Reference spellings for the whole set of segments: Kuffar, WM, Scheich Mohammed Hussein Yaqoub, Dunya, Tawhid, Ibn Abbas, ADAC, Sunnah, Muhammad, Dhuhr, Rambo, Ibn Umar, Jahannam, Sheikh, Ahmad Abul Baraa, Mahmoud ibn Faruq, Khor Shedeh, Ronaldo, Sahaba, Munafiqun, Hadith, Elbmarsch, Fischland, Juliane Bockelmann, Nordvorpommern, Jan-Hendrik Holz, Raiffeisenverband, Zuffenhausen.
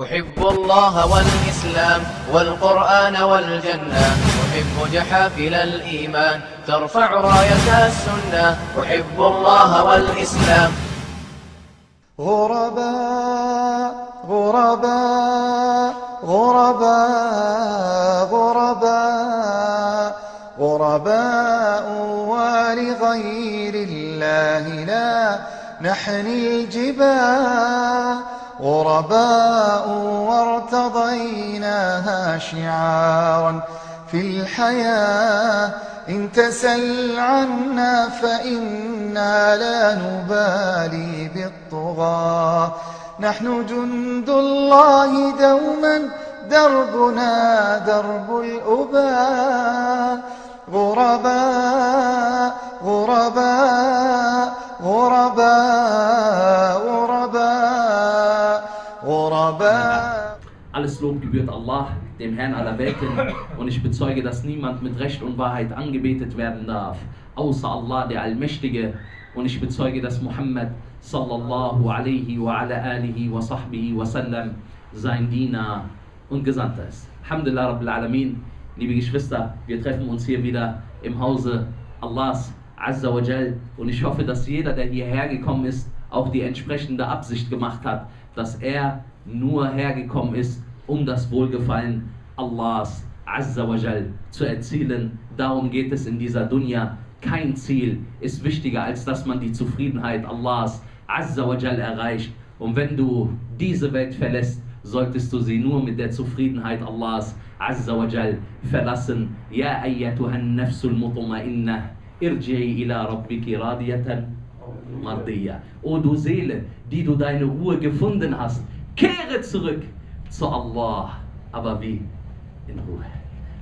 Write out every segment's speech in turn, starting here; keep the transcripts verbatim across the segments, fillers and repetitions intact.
أحب الله والإسلام والقرآن والجنة أحب جحافل الإيمان ترفع راية السنة أحب الله والإسلام غرباء غرباء غرباء غرباء غرباء ولغير الله لا نحني الجباه غرباء وارتضيناها شعارا في الحياة إن تسل عنا فإنا لا نبالي بالطغاة نحن جند الله دوما دربنا درب الأباء غرباء غرباء غرباء Alles Lob gebührt Allah, dem Herrn aller Welten, und ich bezeuge, dass niemand mit Recht und Wahrheit angebetet werden darf, außer Allah, der Allmächtige, und ich bezeuge, dass Muhammad sallallahu alaihi wa ala alihi wa sahbihi wa sallam sein Diener und Gesandter ist. Alhamdulillah Rabbil Alamin, liebe Geschwister, wir treffen uns hier wieder im Hause Allahs Azza wa Jal, und ich hoffe, dass jeder, der hierher gekommen ist, auch die entsprechende Absicht gemacht hat, dass er nur hergekommen ist, um das Wohlgefallen Allahs Azza wa Jal zu erzielen. Darum geht es in dieser Dunya. Kein Ziel ist wichtiger, als dass man die Zufriedenheit Allahs Azza wa Jal erreicht. Und wenn du diese Welt verlässt, solltest du sie nur mit der Zufriedenheit Allahs Azza wa Jal verlassen. Ya ayyatuhan nafsul mutma'innah, irji'i ila rabbiki radiyatan mardiyah. O du Seele, die du deine Ruhe gefunden hast, kehre zurück zu Allah, aber wie? In Ruhe.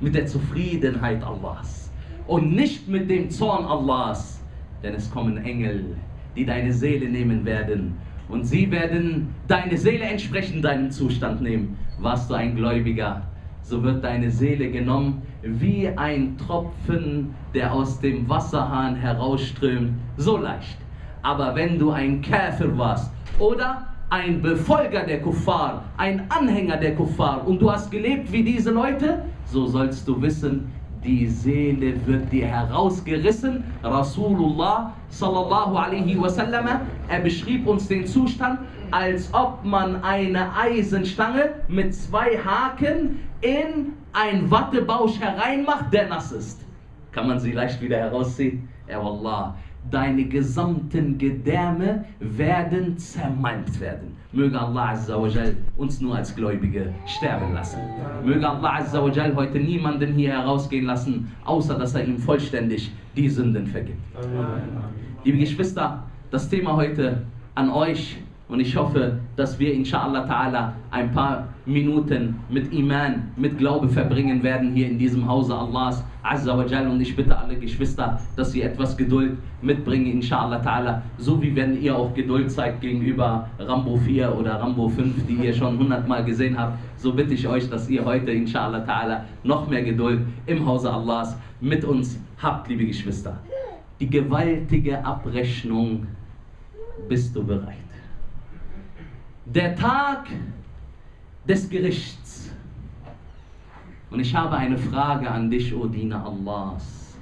Mit der Zufriedenheit Allahs und nicht mit dem Zorn Allahs, denn es kommen Engel, die deine Seele nehmen werden und sie werden deine Seele entsprechend deinem Zustand nehmen. Warst du ein Gläubiger, so wird deine Seele genommen wie ein Tropfen, der aus dem Wasserhahn herausströmt, so leicht. Aber wenn du ein Käfer warst oder ein Befolger der Kuffar, ein Anhänger der Kuffar und du hast gelebt wie diese Leute, so sollst du wissen, die Seele wird dir herausgerissen. Rasulullah sallallahu alaihi wasallam, er beschrieb uns den Zustand, als ob man eine Eisenstange mit zwei Haken in ein Wattebausch hereinmacht, der nass ist. Kann man sie leicht wieder herausziehen? Ja, Wallah. Deine gesamten Gedärme werden zermalmt werden. Möge Allah Azza wa Jal uns nur als Gläubige sterben lassen. Möge Allah Azza wa Jal heute niemanden hier herausgehen lassen, außer dass er ihm vollständig die Sünden vergibt. Amen. Liebe Geschwister, das Thema heute an euch, und ich hoffe, dass wir inshallah ta'ala ein paar Minuten mit Iman, mit Glaube verbringen werden hier in diesem Hause Allahs Azza wa Jal, und ich bitte alle Geschwister, dass sie etwas Geduld mitbringen, inshallah ta'ala, so wie wenn ihr auch Geduld zeigt gegenüber Rambo vier oder Rambo fünf, die ihr schon hundertmal gesehen habt, so bitte ich euch, dass ihr heute inshallah ta'ala noch mehr Geduld im Hause Allahs mit uns habt, liebe Geschwister. Die gewaltige Abrechnung, bist du bereit? Der Tag des Gerichts. Und ich habe eine Frage an dich, O Diener Allahs.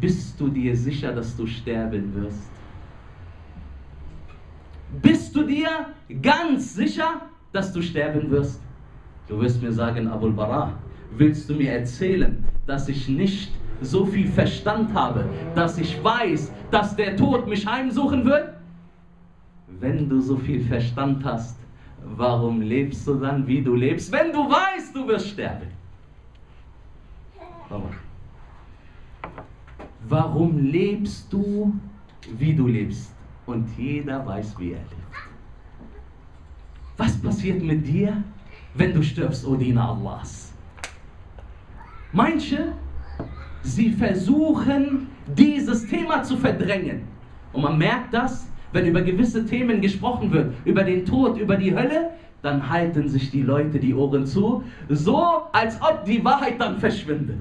Bist du dir sicher, dass du sterben wirst? Bist du dir ganz sicher, dass du sterben wirst? Du wirst mir sagen, Abul Baraa, willst du mir erzählen, dass ich nicht so viel Verstand habe, dass ich weiß, dass der Tod mich heimsuchen wird? Wenn du so viel Verstand hast, warum lebst du dann, wie du lebst, wenn du weißt, du wirst sterben? Warum? Warum lebst du, wie du lebst? Und jeder weiß, wie er lebt. Was passiert mit dir, wenn du stirbst, O Diener Allahs? Manche, sie versuchen, dieses Thema zu verdrängen. Und man merkt das, wenn über gewisse Themen gesprochen wird, über den Tod, über die Hölle, dann halten sich die Leute die Ohren zu, so als ob die Wahrheit dann verschwindet.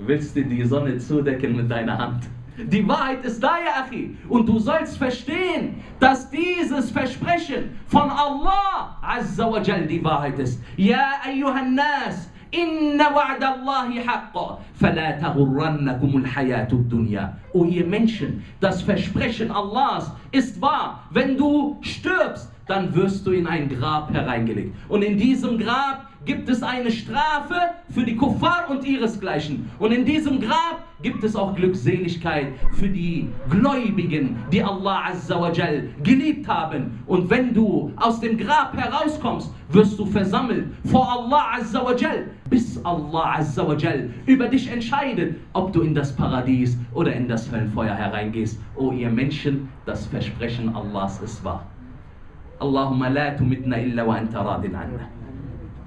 Willst du die Sonne zudecken mit deiner Hand? Die Wahrheit ist da, ja, Achi. Und du sollst verstehen, dass dieses Versprechen von Allah Azza wa Jal die Wahrheit ist. Ja, ayyuhannas, inna wa'da Allahi haqqa, fala taghurrannakumul hayatud dunya. O ihr Menschen, das Versprechen Allahs ist wahr. Wenn du stirbst, dann wirst du in ein Grab hereingelegt. Und in diesem Grab gibt es eine Strafe für die Kuffar und ihresgleichen. Und in diesem Grab gibt es auch Glückseligkeit für die Gläubigen, die Allah Azza wa Jal geliebt haben. Und wenn du aus dem Grab herauskommst, wirst du versammelt vor Allah Azza wa Jal, bis Allah Azza wa Jal über dich entscheidet, ob du in das Paradies oder in das Höllenfeuer hereingehst. O ihr Menschen, das Versprechen Allahs ist wahr. Allahumma la tumitna illa wa anta radin anna.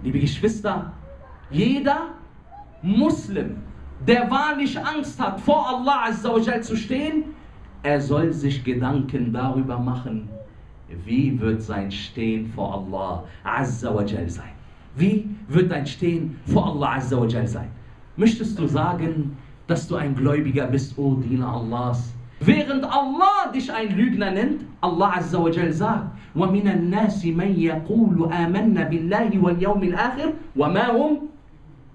Liebe Geschwister, jeder Muslim, der wahrlich Angst hat, vor Allah Azza wa Jal zu stehen, er soll sich Gedanken darüber machen, wie wird sein Stehen vor Allah Azza wa Jal sein? Wie wird dein Stehen vor Allah Azza wa Jal sein? Möchtest du sagen, dass du ein Gläubiger bist, o Diener Allahs? Während Allah dich ein Lügner nennt, Allah Azza wa Jal sagt, وَمِنَ النَّاسِ مَنْ يَقُولُ آمَنَّ بِاللَّهِ وَالْيَوْمِ الْآخِرِ وَمَا هُمْ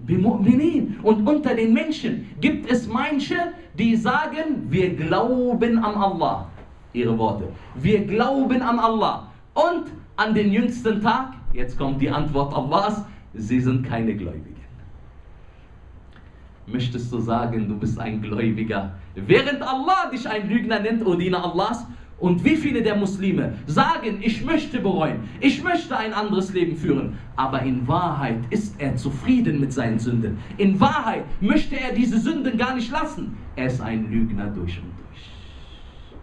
بِمُؤْمِنِينَ. Und unter den Menschen gibt es manche, die sagen, wir glauben an Allah. Ihre Worte. Wir glauben an Allah. Und an den jüngsten Tag, jetzt kommt die Antwort Allahs, sie sind keine Gläubigen. Möchtest du sagen, du bist ein Gläubiger, während Allah dich ein Lügner nennt, o Diener Allahs? Und wie viele der Muslime sagen, ich möchte bereuen, ich möchte ein anderes Leben führen. Aber in Wahrheit ist er zufrieden mit seinen Sünden. In Wahrheit möchte er diese Sünden gar nicht lassen. Er ist ein Lügner durch und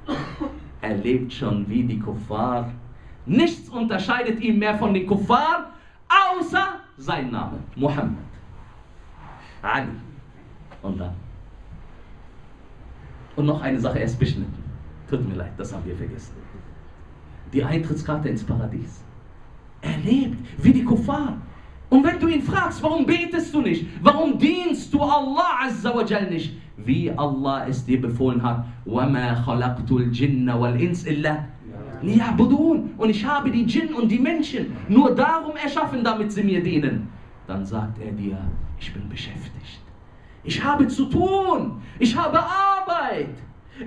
durch. Er lebt schon wie die Kuffar. Nichts unterscheidet ihn mehr von den Kuffar, außer sein Name, Muhammad, Ali. Und dann. Und noch eine Sache, er ist beschnitten. Tut mir leid, das haben wir vergessen. Die Eintrittskarte ins Paradies. Er lebt wie die Kuffar. Und wenn du ihn fragst, warum betest du nicht? Warum dienst du Allah Azza wa Jal nicht? Wie Allah es dir befohlen hat. وَمَا خَلَقْتُ الْجِنَّ وَالْإِنسِ إِلَّا لِيَعْبُدُونَ. Und ich habe die Djinn und die Menschen nur darum erschaffen, damit sie mir dienen. Dann sagt er dir, ich bin beschäftigt. Ich habe zu tun, ich habe Arbeit,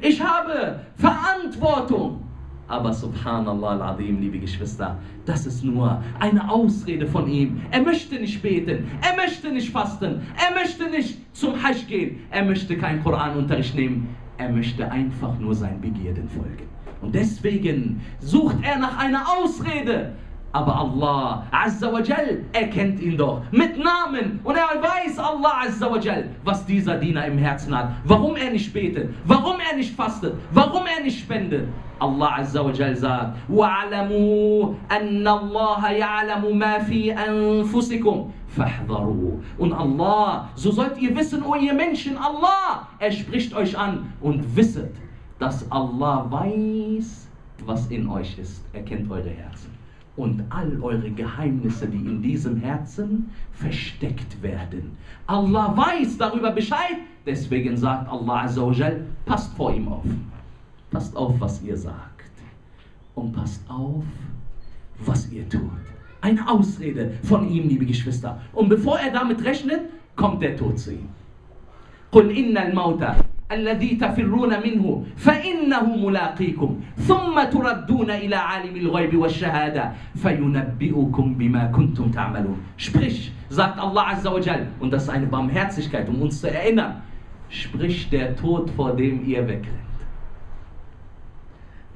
ich habe Verantwortung. Aber subhanallah al-Azim, liebe Geschwister, das ist nur eine Ausrede von ihm. Er möchte nicht beten, er möchte nicht fasten, er möchte nicht zum Hajj gehen, er möchte keinen Koranunterricht nehmen, er möchte einfach nur seinen Begierden folgen. Und deswegen sucht er nach einer Ausrede. Aber Allah Azza wa Jal erkennt ihn doch mit Namen. Und er weiß, Allah Azza wa Jal, was dieser Diener im Herzen hat. Warum er nicht betet, warum er nicht fastet, warum er nicht spendet. Allah Azza wa Jal sagt, وَعَلَمُوا أَنَّ اللَّهَ يَعْلَمُ مَا فِي أَنفُسِكُمْ فَاحْذَرُوا. Und Allah, so sollt ihr wissen, o ihr Menschen, Allah, er spricht euch an. Und wisset, dass Allah weiß, was in euch ist. Er kennt eure Herzen. Und all eure Geheimnisse, die in diesem Herzen versteckt werden. Allah weiß darüber Bescheid. Deswegen sagt Allah Azza wa Jal, passt vor ihm auf. Passt auf, was ihr sagt. Und passt auf, was ihr tut. Eine Ausrede von ihm, liebe Geschwister. Und bevor er damit rechnet, kommt der Tod zu ihm. قُلْ إِنَّ الْمَوْتَ الذي تفرون منه فإنه ملاقيكم ثم تردون إلى عالم الغيب والشهادة فينبئكم بما كنتم تعملون. Sprich, sagt Allah Azza wa Jal, und das ist eine Barmherzigkeit, um uns zu erinnern, sprich der Tod, vor dem ihr wegrennt.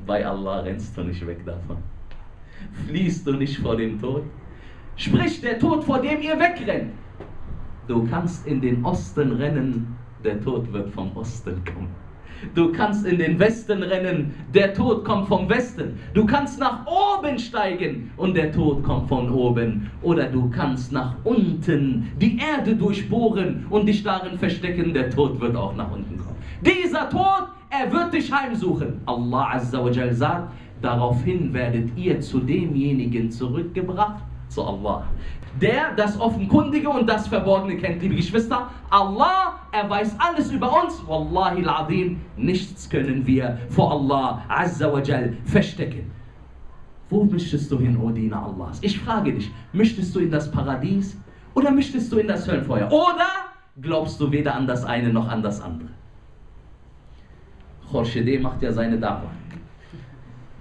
Bei Allah rennst du nicht weg davon. Fliehst du nicht vor dem Tod? Sprich der Tod, vor dem ihr wegrennt. Du kannst in den Osten rennen, der Tod wird vom Osten kommen. Du kannst in den Westen rennen, der Tod kommt vom Westen. Du kannst nach oben steigen und der Tod kommt von oben. Oder du kannst nach unten die Erde durchbohren und dich darin verstecken, der Tod wird auch nach unten kommen. Dieser Tod, er wird dich heimsuchen. Allah Azza wa Jal sagt, daraufhin werdet ihr zu demjenigen zurückgebracht, zu Allah, der das Offenkundige und das Verborgene kennt. Liebe Geschwister, Allah er weiß alles über uns. Wallahi al-Azim, nichts können wir vor Allah Azza wa Jal verstecken. Wo möchtest du hin, O Diener Allahs? Ich frage dich, möchtest du in das Paradies oder möchtest du in das Höllenfeuer? Oder glaubst du weder an das eine noch an das andere? Khor Shedeh macht ja seine Da'wah.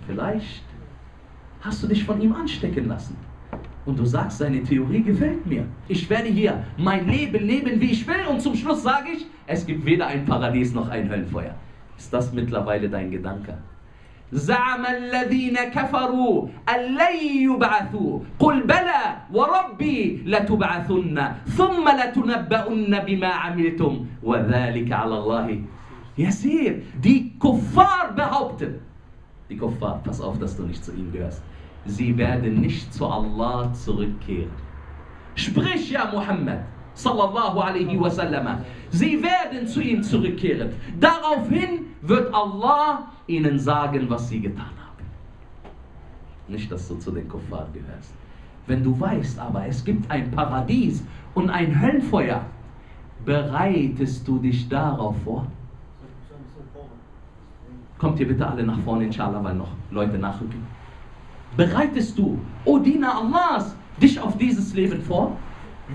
Vielleicht hast du dich von ihm anstecken lassen. Und du sagst, seine Theorie gefällt mir. Ich werde hier mein Leben leben, wie ich will. Und zum Schluss sage ich, es gibt weder ein Paradies noch ein Höllenfeuer. Ist das mittlerweile dein Gedanke? زعم الذين كفروا ألن يبعثوا قل بلى وربي لتبعثن ثم لتنبؤن بما عملتم وذلك على الله يسير. Die Kuffar behaupten, die Kuffar, pass auf, dass du nicht zu ihnen gehörst, sie werden nicht zu Allah zurückkehren. Sprich, ja Muhammad sallallahu alaihi wasallam, sie werden zu ihm zurückkehren. Daraufhin wird Allah ihnen sagen, was sie getan haben. Nicht, dass du zu den Kuffar gehörst. Wenn du weißt, aber es gibt ein Paradies und ein Höllenfeuer, bereitest du dich darauf vor? Kommt ihr bitte alle nach vorne, inshallah, weil noch Leute nachrücken. Bereitest du, O Diener Allahs, dich auf dieses Leben vor?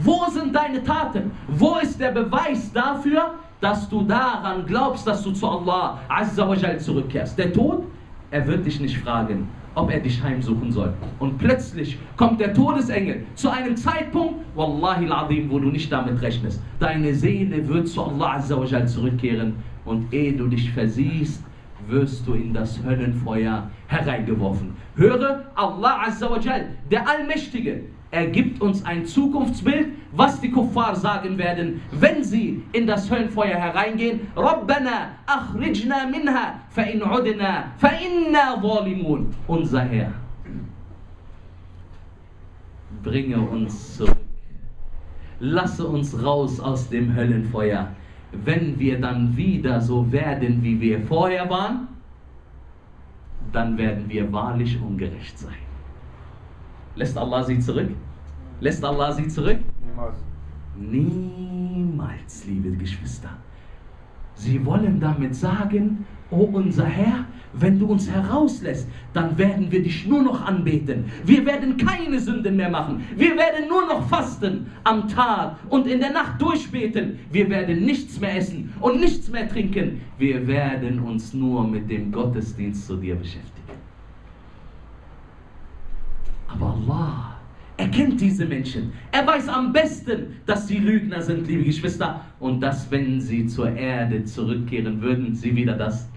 Wo sind deine Taten? Wo ist der Beweis dafür, dass du daran glaubst, dass du zu Allah Azza wa Jal zurückkehrst? Der Tod, er wird dich nicht fragen, ob er dich heimsuchen soll. Und plötzlich kommt der Todesengel zu einem Zeitpunkt, Wallahi al-Azim, wo du nicht damit rechnest. Deine Seele wird zu Allah Azza wa Jal zurückkehren und ehe du dich versiehst, wirst du in das Höllenfeuer hereingeworfen. Höre, Allah Azza wa Jal, der Allmächtige, er gibt uns ein Zukunftsbild, was die Kuffar sagen werden, wenn sie in das Höllenfeuer hereingehen. Rabbana akhrijna minha fa in udna fa inna zalimun. Unser Herr, bringe uns zurück. Lasse uns raus aus dem Höllenfeuer. Wenn wir dann wieder so werden, wie wir vorher waren, dann werden wir wahrlich ungerecht sein. Lässt Allah sie zurück? Lässt Allah sie zurück? Niemals. Niemals, liebe Geschwister. Sie wollen damit sagen, oh unser Herr, wenn du uns herauslässt, dann werden wir dich nur noch anbeten. Wir werden keine Sünden mehr machen. Wir werden nur noch fasten am Tag und in der Nacht durchbeten. Wir werden nichts mehr essen und nichts mehr trinken. Wir werden uns nur mit dem Gottesdienst zu dir beschäftigen. Aber Allah, er kennt diese Menschen. Er weiß am besten, dass sie Lügner sind, liebe Geschwister. Und dass, wenn sie zur Erde zurückkehren würden, sie wieder das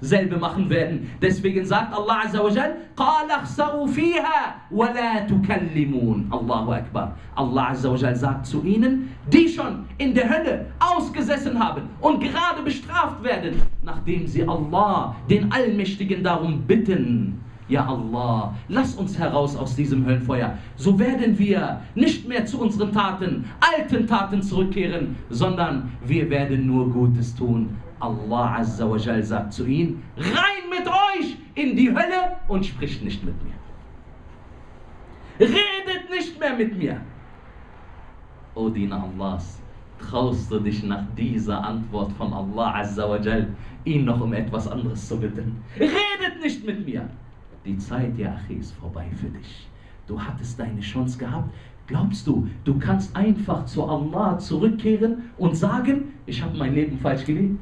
selbe machen werden. Deswegen sagt Allah Azza wa Jal, قَالَ اخْسَرُوا فِيهَا وَلَا تُكَلِّمُونَ. Allahu Akbar. Allah Azza wa Jal sagt zu ihnen, die schon in der Hölle ausgesessen haben und gerade bestraft werden, nachdem sie Allah, den Allmächtigen, darum bitten, ja Allah, lass uns heraus aus diesem Höllenfeuer. So werden wir nicht mehr zu unseren Taten, alten Taten zurückkehren, sondern wir werden nur Gutes tun. Allah Azza wa Jal sagt zu ihnen, rein mit euch in die Hölle und spricht nicht mit mir. Redet nicht mehr mit mir. O Diener Allahs, traust du dich nach dieser Antwort von Allah Azza wa Jal, ihn noch um etwas anderes zu bitten? Redet nicht mit mir. Die Zeit, ja Achi, ist vorbei für dich. Du hattest deine Chance gehabt. Glaubst du, du kannst einfach zu Allah zurückkehren und sagen, ich habe mein Leben falsch gelebt?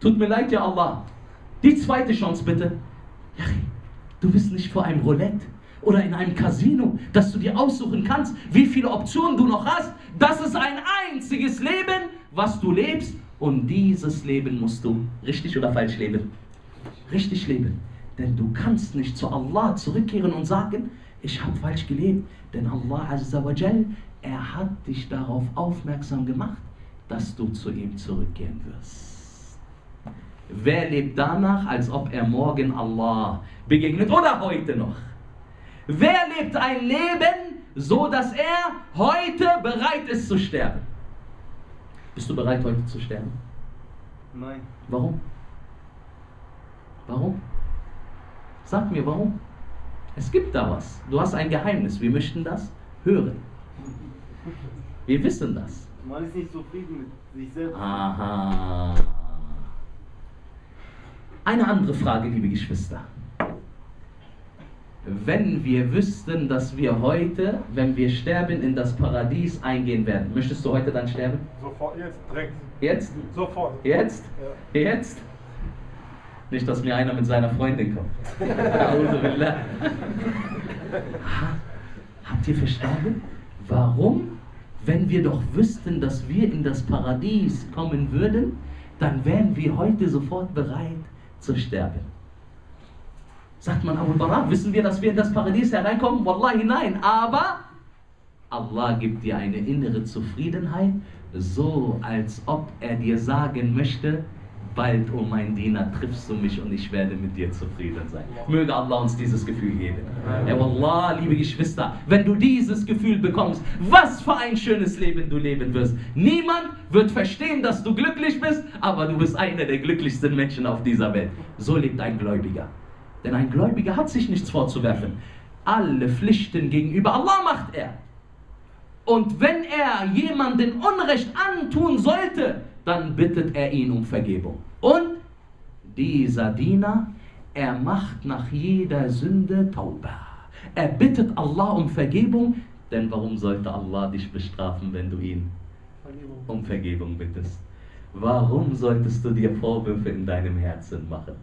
Tut mir leid, ja Allah. Die zweite Chance bitte. Ja Achi, du bist nicht vor einem Roulette oder in einem Casino, dass du dir aussuchen kannst, wie viele Optionen du noch hast. Das ist ein einziges Leben, was du lebst. Und dieses Leben musst du richtig oder falsch leben. Richtig leben. Denn du kannst nicht zu Allah zurückkehren und sagen, ich habe falsch gelebt. Denn Allah Azza wa Jal, er hat dich darauf aufmerksam gemacht, dass du zu ihm zurückkehren wirst. Wer lebt danach, als ob er morgen Allah begegnet oder heute noch? Wer lebt ein Leben, so dass er heute bereit ist zu sterben? Bist du bereit, heute zu sterben? Nein. Warum? Warum? Sag mir, warum? Es gibt da was. Du hast ein Geheimnis. Wir möchten das hören. Wir wissen das. Man ist nicht zufrieden mit sich selbst. Aha. Eine andere Frage, liebe Geschwister. Wenn wir wüssten, dass wir heute, wenn wir sterben, in das Paradies eingehen werden, möchtest du heute dann sterben? Sofort, jetzt, direkt. Jetzt? Sofort. Jetzt? Ja. Jetzt? Nicht, dass mir einer mit seiner Freundin kommt. Habt ihr verstanden? Warum? Wenn wir doch wüssten, dass wir in das Paradies kommen würden, dann wären wir heute sofort bereit zu sterben. Sagt man Abul Baraa, wissen wir, dass wir in das Paradies hereinkommen? Wallahi nein, aber Allah gibt dir eine innere Zufriedenheit, so als ob er dir sagen möchte, bald, oh mein Diener, triffst du mich und ich werde mit dir zufrieden sein. Möge Allah uns dieses Gefühl geben. Ja, Wallah, liebe Geschwister, wenn du dieses Gefühl bekommst, was für ein schönes Leben du leben wirst. Niemand wird verstehen, dass du glücklich bist, aber du bist einer der glücklichsten Menschen auf dieser Welt. So lebt ein Gläubiger. Denn ein Gläubiger hat sich nichts vorzuwerfen. Alle Pflichten gegenüber Allah macht er. Und wenn er jemanden Unrecht antun sollte, dann bittet er ihn um Vergebung. Und dieser Diener, er macht nach jeder Sünde Tauba. Er bittet Allah um Vergebung, denn warum sollte Allah dich bestrafen, wenn du ihn Vergebung. um Vergebung bittest? Warum solltest du dir Vorwürfe in deinem Herzen machen?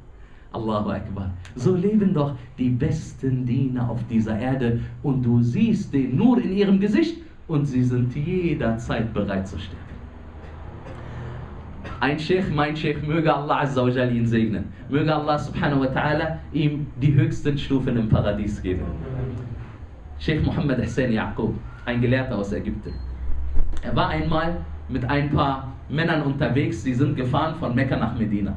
Allahu Akbar. So leben doch die besten Diener auf dieser Erde und du siehst den Nur in ihrem Gesicht und sie sind jederzeit bereit zu sterben. Ein Scheich, mein Scheich, möge Allah Azza wa Jal ihn segnen. Möge Allah Subhanahu wa Ta'ala ihm die höchsten Stufen im Paradies geben. Scheich Mohammed Hussein Yaqoub, ein Gelehrter aus Ägypten. Er war einmal mit ein paar Männern unterwegs, die sind gefahren von Mekka nach Medina.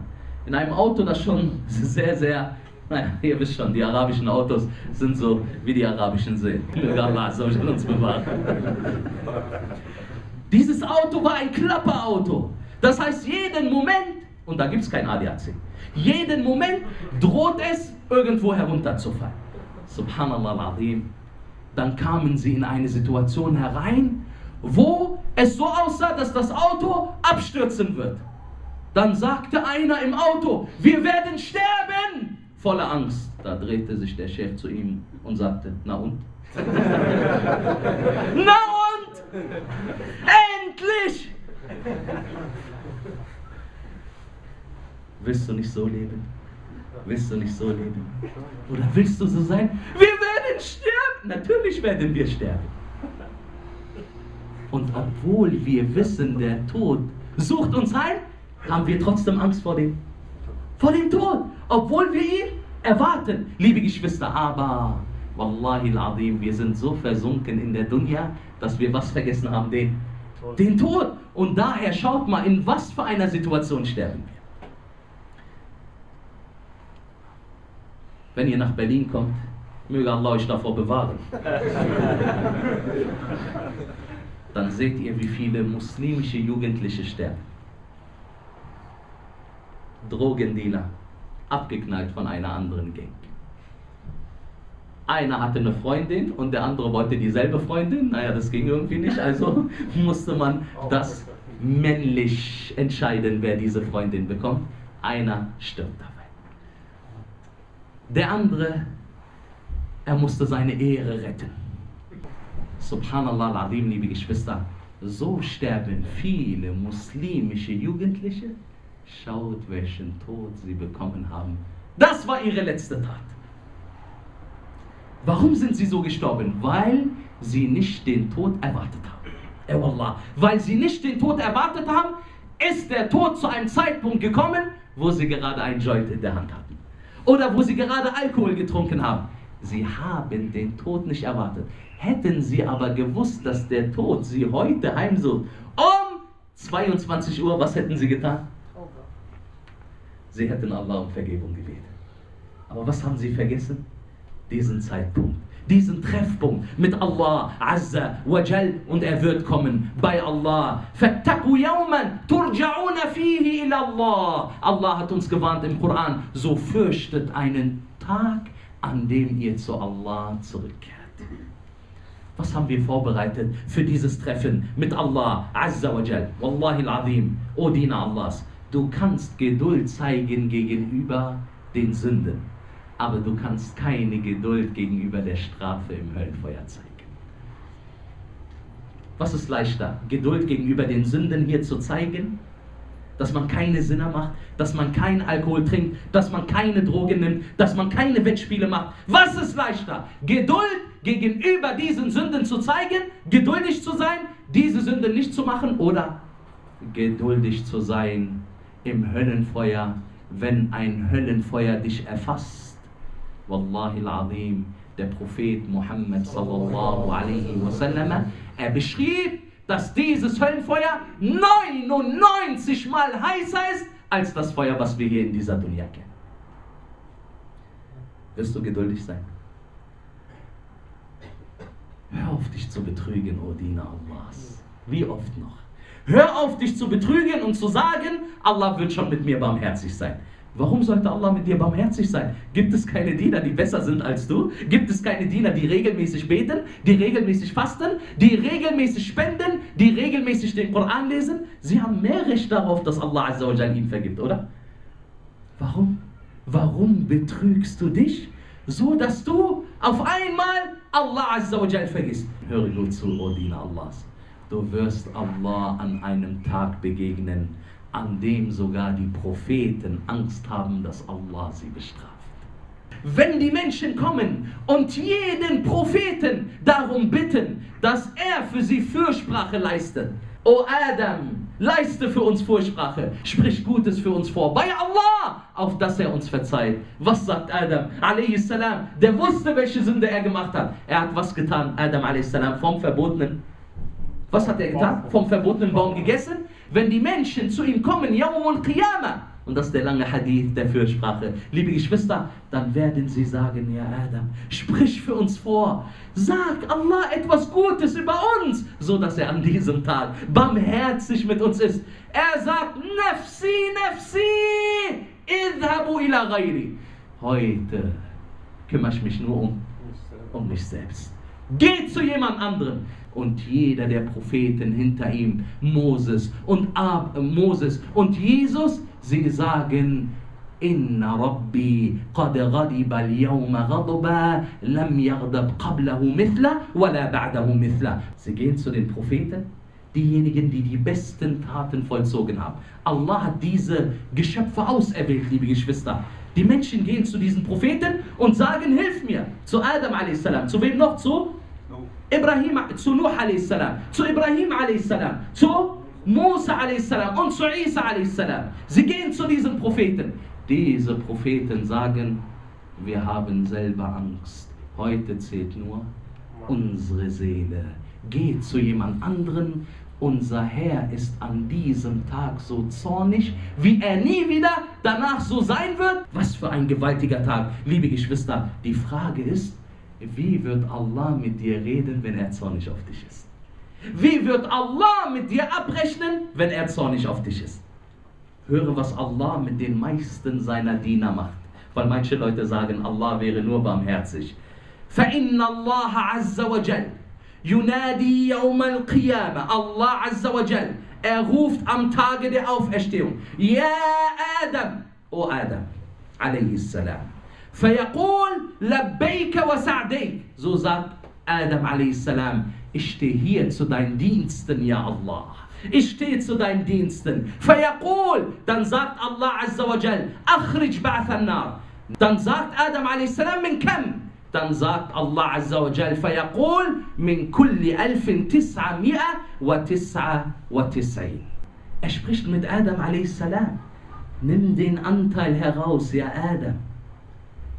In einem Auto, das schon sehr, sehr, naja, ihr wisst schon, die arabischen Autos sind so wie die arabischen Seen. Möge Allah Azza wa Jal uns bewahren. Dieses Auto war ein Klapperauto. Das heißt, jeden Moment, und da gibt es kein A D A C, jeden Moment droht es, irgendwo herunterzufallen. Subhanallah al-Azim. Dann kamen sie in eine Situation herein, wo es so aussah, dass das Auto abstürzen wird. Dann sagte einer im Auto, wir werden sterben, voller Angst. Da drehte sich der Chef zu ihm und sagte, na und? Na und? Endlich! Willst du nicht so leben? Willst du nicht so leben? Oder willst du so sein? Wir werden sterben! Natürlich werden wir sterben. Und obwohl wir wissen, der Tod sucht uns heim, haben wir trotzdem Angst vor dem, vor dem Tod. Obwohl wir ihn erwarten, liebe Geschwister. Aber, Wallahi al-Azim, wir sind so versunken in der Dunya, dass wir was vergessen haben, den Den Tod. Und daher schaut mal, in was für einer Situation sterben wir. Wenn ihr nach Berlin kommt, möge Allah euch davor bewahren. Dann seht ihr, wie viele muslimische Jugendliche sterben. Drogendiener, abgeknallt von einer anderen Gang. Einer hatte eine Freundin und der andere wollte dieselbe Freundin. Naja, das ging irgendwie nicht, also musste man das männlich entscheiden, wer diese Freundin bekommt. Einer stirbt dabei. Der andere, er musste seine Ehre retten. Subhanallah al-Azim, liebe Geschwister, so sterben viele muslimische Jugendliche. Schaut, welchen Tod sie bekommen haben. Das war ihre letzte Tat. Warum sind sie so gestorben? Weil sie nicht den Tod erwartet haben. Ey Wallah, weil sie nicht den Tod erwartet haben, ist der Tod zu einem Zeitpunkt gekommen, wo sie gerade einen Joint in der Hand hatten. Oder wo sie gerade Alkohol getrunken haben. Sie haben den Tod nicht erwartet. Hätten sie aber gewusst, dass der Tod sie heute heimsucht, um zweiundzwanzig Uhr, was hätten sie getan? Sie hätten Allah um Vergebung gebeten. Aber was haben sie vergessen? Diesen Zeitpunkt, diesen Treffpunkt mit Allah Azza wa Jal, und er wird kommen bei Allah. Fattaqu yawman turja'una fihi ila Allah. Allah hat uns gewarnt im Koran, so fürchtet einen Tag, an dem ihr zu Allah zurückkehrt. Was haben wir vorbereitet für dieses Treffen mit Allah, Azza wa Jal, Wallahi al-Azim, O Diener Allahs. Du kannst Geduld zeigen gegenüber den Sünden, aber du kannst keine Geduld gegenüber der Strafe im Höllenfeuer zeigen. Was ist leichter? Geduld gegenüber den Sünden hier zu zeigen? Dass man keine Sinner macht, dass man keinen Alkohol trinkt, dass man keine Drogen nimmt, dass man keine Wettspiele macht. Was ist leichter? Geduld gegenüber diesen Sünden zu zeigen, geduldig zu sein, diese Sünden nicht zu machen, oder geduldig zu sein im Höllenfeuer, wenn ein Höllenfeuer dich erfasst. Wallahi al-Azim, der Prophet Muhammad sallallahu alaihi wasallam, er beschrieb, dass dieses Höllenfeuer neunundneunzig Mal heißer ist als das Feuer, was wir hier in dieser Dunya kennen. Wirst du geduldig sein? Hör auf, dich zu betrügen, O Diener Allahs. Wie oft noch? Hör auf, dich zu betrügen und zu sagen, Allah wird schon mit mir barmherzig sein. Warum sollte Allah mit dir barmherzig sein? Gibt es keine Diener, die besser sind als du? Gibt es keine Diener, die regelmäßig beten, die regelmäßig fasten, die regelmäßig spenden, die regelmäßig den Koran lesen? Sie haben mehr Recht darauf, dass Allah Azza wa Jal ihnen vergibt, oder? Warum? Warum betrügst du dich, so dass du auf einmal Allah Azza wa Jal vergisst? Höre gut zu, O Diener Allahs. Du wirst Allah an einem Tag begegnen, an dem sogar die Propheten Angst haben, dass Allah sie bestraft. Wenn die Menschen kommen und jeden Propheten darum bitten, dass er für sie Fürsprache leistet. O Adam, leiste für uns Fürsprache, sprich Gutes für uns vor, bei Allah, auf dass er uns verzeiht. Was sagt Adam alaihi salam, der wusste, welche Sünde er gemacht hat. Er hat was getan, Adam alaihi salam, vom Verbotenen. Was hat er getan? Vom verbotenen Baum gegessen. Wenn die Menschen zu ihm kommen, Yawmul Qiyamah, und das ist der lange Hadith der Fürsprache, liebe Geschwister, dann werden sie sagen, ja Adam, sprich für uns vor, sag Allah etwas Gutes über uns, so dass er an diesem Tag barmherzig mit uns ist. Er sagt, Nafsi, Nafsi, idhabu ila ghairi. Heute kümmere ich mich nur um, um mich selbst. Geht zu jemand anderem. Und jeder der Propheten hinter ihm, Moses und, Ab, Moses und Jesus, sie sagen, Inna Rabbi qad ghadiba al-yawma ghadaba lam yaghdab qablahu mithla wala ba'dahu mithla. Sie gehen zu den Propheten, diejenigen, die die besten Taten vollzogen haben. Allah hat diese Geschöpfe auserwählt, liebe Geschwister. Die Menschen gehen zu diesen Propheten und sagen, hilf mir. Zu Adam alaihi salam, zu wem noch? Zu Ibrahim, zu Nuh alaihi salam, zu Ibrahim alaihi salam, zu Musa alaihi salam und zu Isa alaihi salam. Sie gehen zu diesen Propheten. Diese Propheten sagen, wir haben selber Angst. Heute zählt nur unsere Seele. Geht zu jemand anderen. Unser Herr ist an diesem Tag so zornig, wie er nie wieder danach so sein wird. Was für ein gewaltiger Tag, liebe Geschwister. Die Frage ist, wie wird Allah mit dir reden, wenn er zornig auf dich ist? Wie wird Allah mit dir abrechnen, wenn er zornig auf dich ist? Höre, was Allah mit den meisten seiner Diener macht. Weil manche Leute sagen, Allah wäre nur barmherzig. فَإِنَّ اللَّهَ عَزَّ وَجَلَّ Yunadi Yawm al-Qiyamah, Allah Azza wa Jal, er ruft am Tage der Auferstehung, Ya Adam, O Adam, alayhi salam, fayaqul labbayka wa sa'dayk, so sagt Adam alayhi salam, ich stehe hier zu deinen Diensten, Ya Allah, ich stehe zu deinen Diensten, fayaqul, dann sagt Allah Azza wa Jal, akhrij ba'th an-nar, dann sagt Adam alayhi salam, min kam? Dann sagt Allah Azza wa Jal, فَيَقُولْ مِنْ كُلِّ أَلْفٍ تِسْعَ مِئَةٍ وَتِسْعَ وَتِسْعِينَ. Er spricht mit Adam alaihi salam. Nimm den Anteil heraus, ja Adam.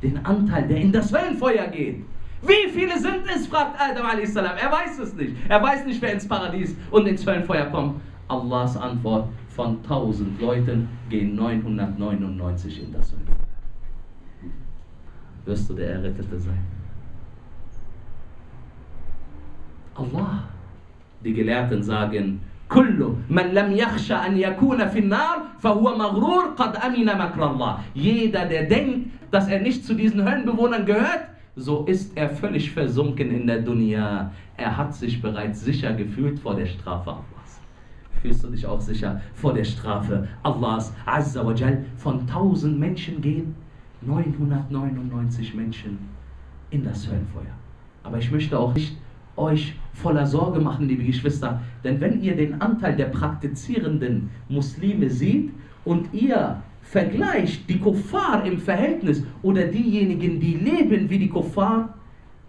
Den Anteil, der in das Höllenfeuer geht. Wie viele sind es, fragt Adam alaihi salam. Er weiß es nicht. Er weiß nicht, wer ins Paradies und ins Höllenfeuer kommt. Allahs Antwort, von tausend Leuten gehen neunhundertneunundneunzig in das Höllenfeuer. Wirst du der Errettete sein? Allah. Die Gelehrten sagen, Kullu man lam yakhsha an yakuna fin nar, fahuwa maghrur qad amina makrallah. Jeder, der denkt, dass er nicht zu diesen Höllenbewohnern gehört, so ist er völlig versunken in der Dunya. Er hat sich bereits sicher gefühlt vor der Strafe Allahs. Fühlst du dich auch sicher vor der Strafe Allahs Azza wa Jal? Von tausend Menschen gehen neunhundertneunundneunzig Menschen in das Höllenfeuer. Aber ich möchte auch nicht euch voller Sorge machen, liebe Geschwister, denn wenn ihr den Anteil der praktizierenden Muslime seht und ihr vergleicht die Kuffar im Verhältnis oder diejenigen, die leben wie die Kuffar,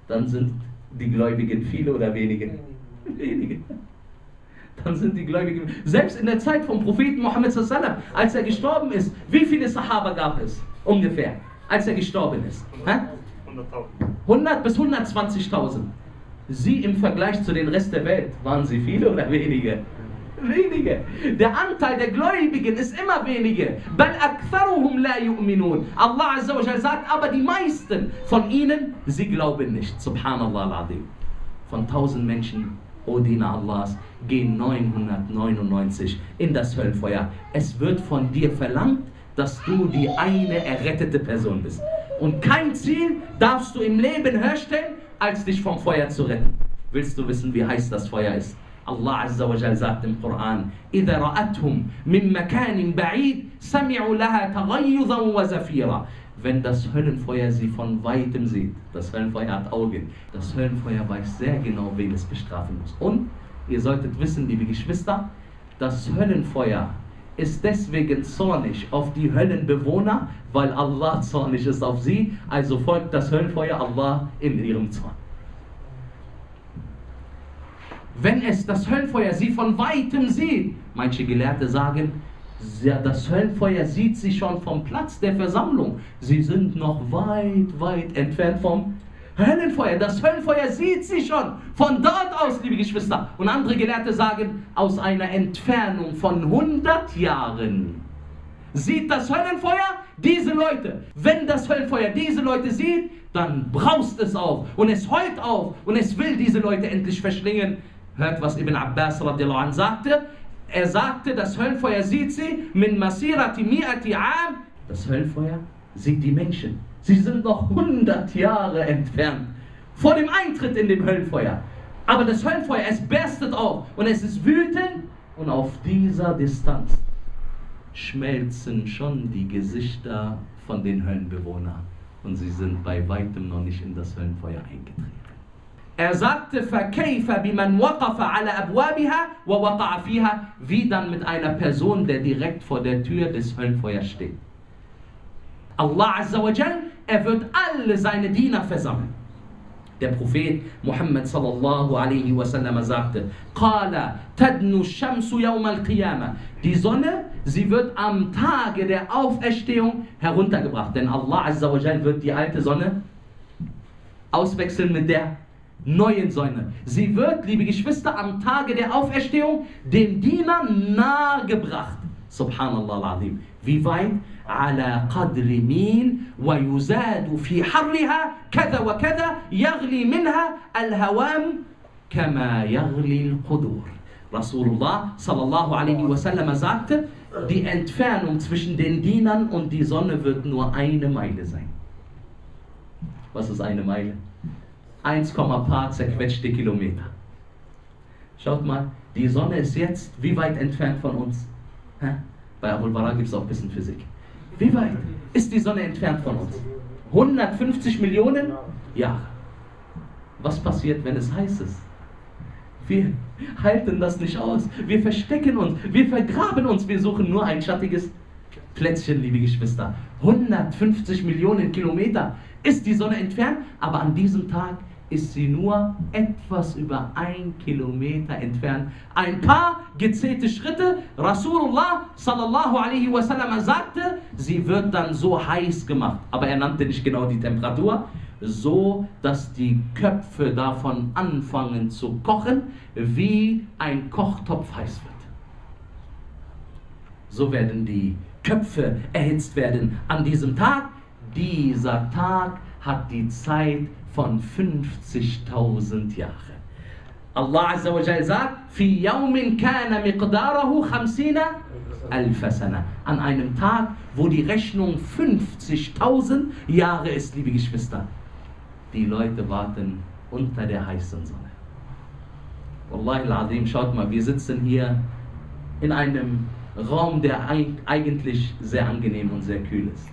dann sind die Gläubigen viele oder wenige? Wenige. Dann sind die Gläubigen, selbst in der Zeit vom Propheten Muhammad sallallahu alaihi wasallam, als er gestorben ist, wie viele Sahaba gab es ungefähr, als er gestorben ist? hundert bis hundertzwanzigtausend. Sie im Vergleich zu den Rest der Welt, waren sie viele oder wenige? Wenige. Der Anteil der Gläubigen ist immer wenige. Bal aktharuhum la yu'minun. Allah Azza wa Jalla sagt, aber die meisten von ihnen, sie glauben nicht. Subhanallah al-Azim. Von tausend Menschen, O Diener Allahs, gehen neunhundertneunundneunzig in das Höllenfeuer. Es wird von dir verlangt, dass du die eine errettete Person bist. Und kein Ziel darfst du im Leben herstellen, als dich vom Feuer zu retten. Willst du wissen, wie heiß das Feuer ist? Allah Azza wa Jal sagt im Koran: إِذَا رَأَتْهُمْ مِنْ مَكَانٍ بَعِيدٍ سَمِعُوا لَهَا تَغَيُّظًا وَزَفِيرًا. Wenn das Höllenfeuer sie von Weitem sieht, das Höllenfeuer hat Augen, das Höllenfeuer weiß sehr genau, wen es bestrafen muss. Und ihr solltet wissen, liebe Geschwister, das Höllenfeuer ist deswegen zornig auf die Höllenbewohner, weil Allah zornig ist auf sie, also folgt das Höllenfeuer Allah in ihrem Zorn. Wenn es das Höllenfeuer sie von Weitem sieht, manche Gelehrte sagen, das Höllenfeuer sieht sie schon vom Platz der Versammlung. Sie sind noch weit, weit entfernt vom Höllenfeuer. Das Höllenfeuer sieht sie schon von dort aus, liebe Geschwister. Und andere Gelehrte sagen, aus einer Entfernung von hundert Jahren sieht das Höllenfeuer diese Leute. Wenn das Höllenfeuer diese Leute sieht, dann braust es auf und es heult auf und es will diese Leute endlich verschlingen. Hört, was Ibn Abbas radiallahu anh sagte. Er sagte, das Höllenfeuer sieht sie, min masirati mi'ati am. Das Höllenfeuer sieht die Menschen. Sie sind noch hundert Jahre entfernt vor dem Eintritt in dem Höllenfeuer. Aber das Höllenfeuer, es berstet auf und es ist wütend. Und auf dieser Distanz schmelzen schon die Gesichter von den Höllenbewohnern. Und sie sind bei weitem noch nicht in das Höllenfeuer eingetreten. Er sagte, wie dann mit einer Person, der direkt vor der Tür des Höllenfeuers steht. Allah Azza wa Jal, er wird alle seine Diener versammeln. Der Prophet Muhammad sallallahu alaihi wasallam sagte, die Sonne, sie wird am Tage der Auferstehung heruntergebracht. Denn Allah Azza wa Jal wird die alte Sonne auswechseln mit der neuen Sonne. Sie wird, liebe Geschwister, am Tage der Auferstehung dem Diener nahegebracht. Subhanallah al-Azim. Wie weit? Ala qadri min wa yuzadu fi harriha kada wa kada yagli minha al-hawam kama yagli al-qudur. Rasulullah sallallahu alaihi wasallam sagte, die Entfernung zwischen den Dienern und die Sonne wird nur eine Meile sein. Was ist eine Meile? ein paar zerquetschte Kilometer. Schaut mal, die Sonne ist jetzt wie weit entfernt von uns? Hä? Bei Abul Baraa gibt es auch ein bisschen Physik. Wie weit ist die Sonne entfernt von uns? hundertfünfzig Millionen Jahre. Was passiert, wenn es heiß ist? Wir halten das nicht aus. Wir verstecken uns. Wir vergraben uns. Wir suchen nur ein schattiges Plätzchen, liebe Geschwister. hundertfünfzig Millionen Kilometer ist die Sonne entfernt, aber an diesem Tag ist sie nur etwas über ein Kilometer entfernt. Ein paar gezählte Schritte. Rasulullah sallallahu alaihi wasallam sagte, sie wird dann so heiß gemacht. Aber er nannte nicht genau die Temperatur. So, dass die Köpfe davon anfangen zu kochen, wie ein Kochtopf heiß wird. So werden die Köpfe erhitzt werden an diesem Tag. Dieser Tag hat die Zeit von fünfzigtausend Jahren. Allah Azza wa Jalla sagt, fi yawmin kana miqdarahu khamsina alf sana. An einem Tag, wo die Rechnung fünfzigtausend Jahre ist, liebe Geschwister. die Leute warten unter der heißen Sonne. Wallahi al-Azim, schaut mal, wir sitzen hier in einem Raum, der eigentlich sehr angenehm und sehr kühl ist.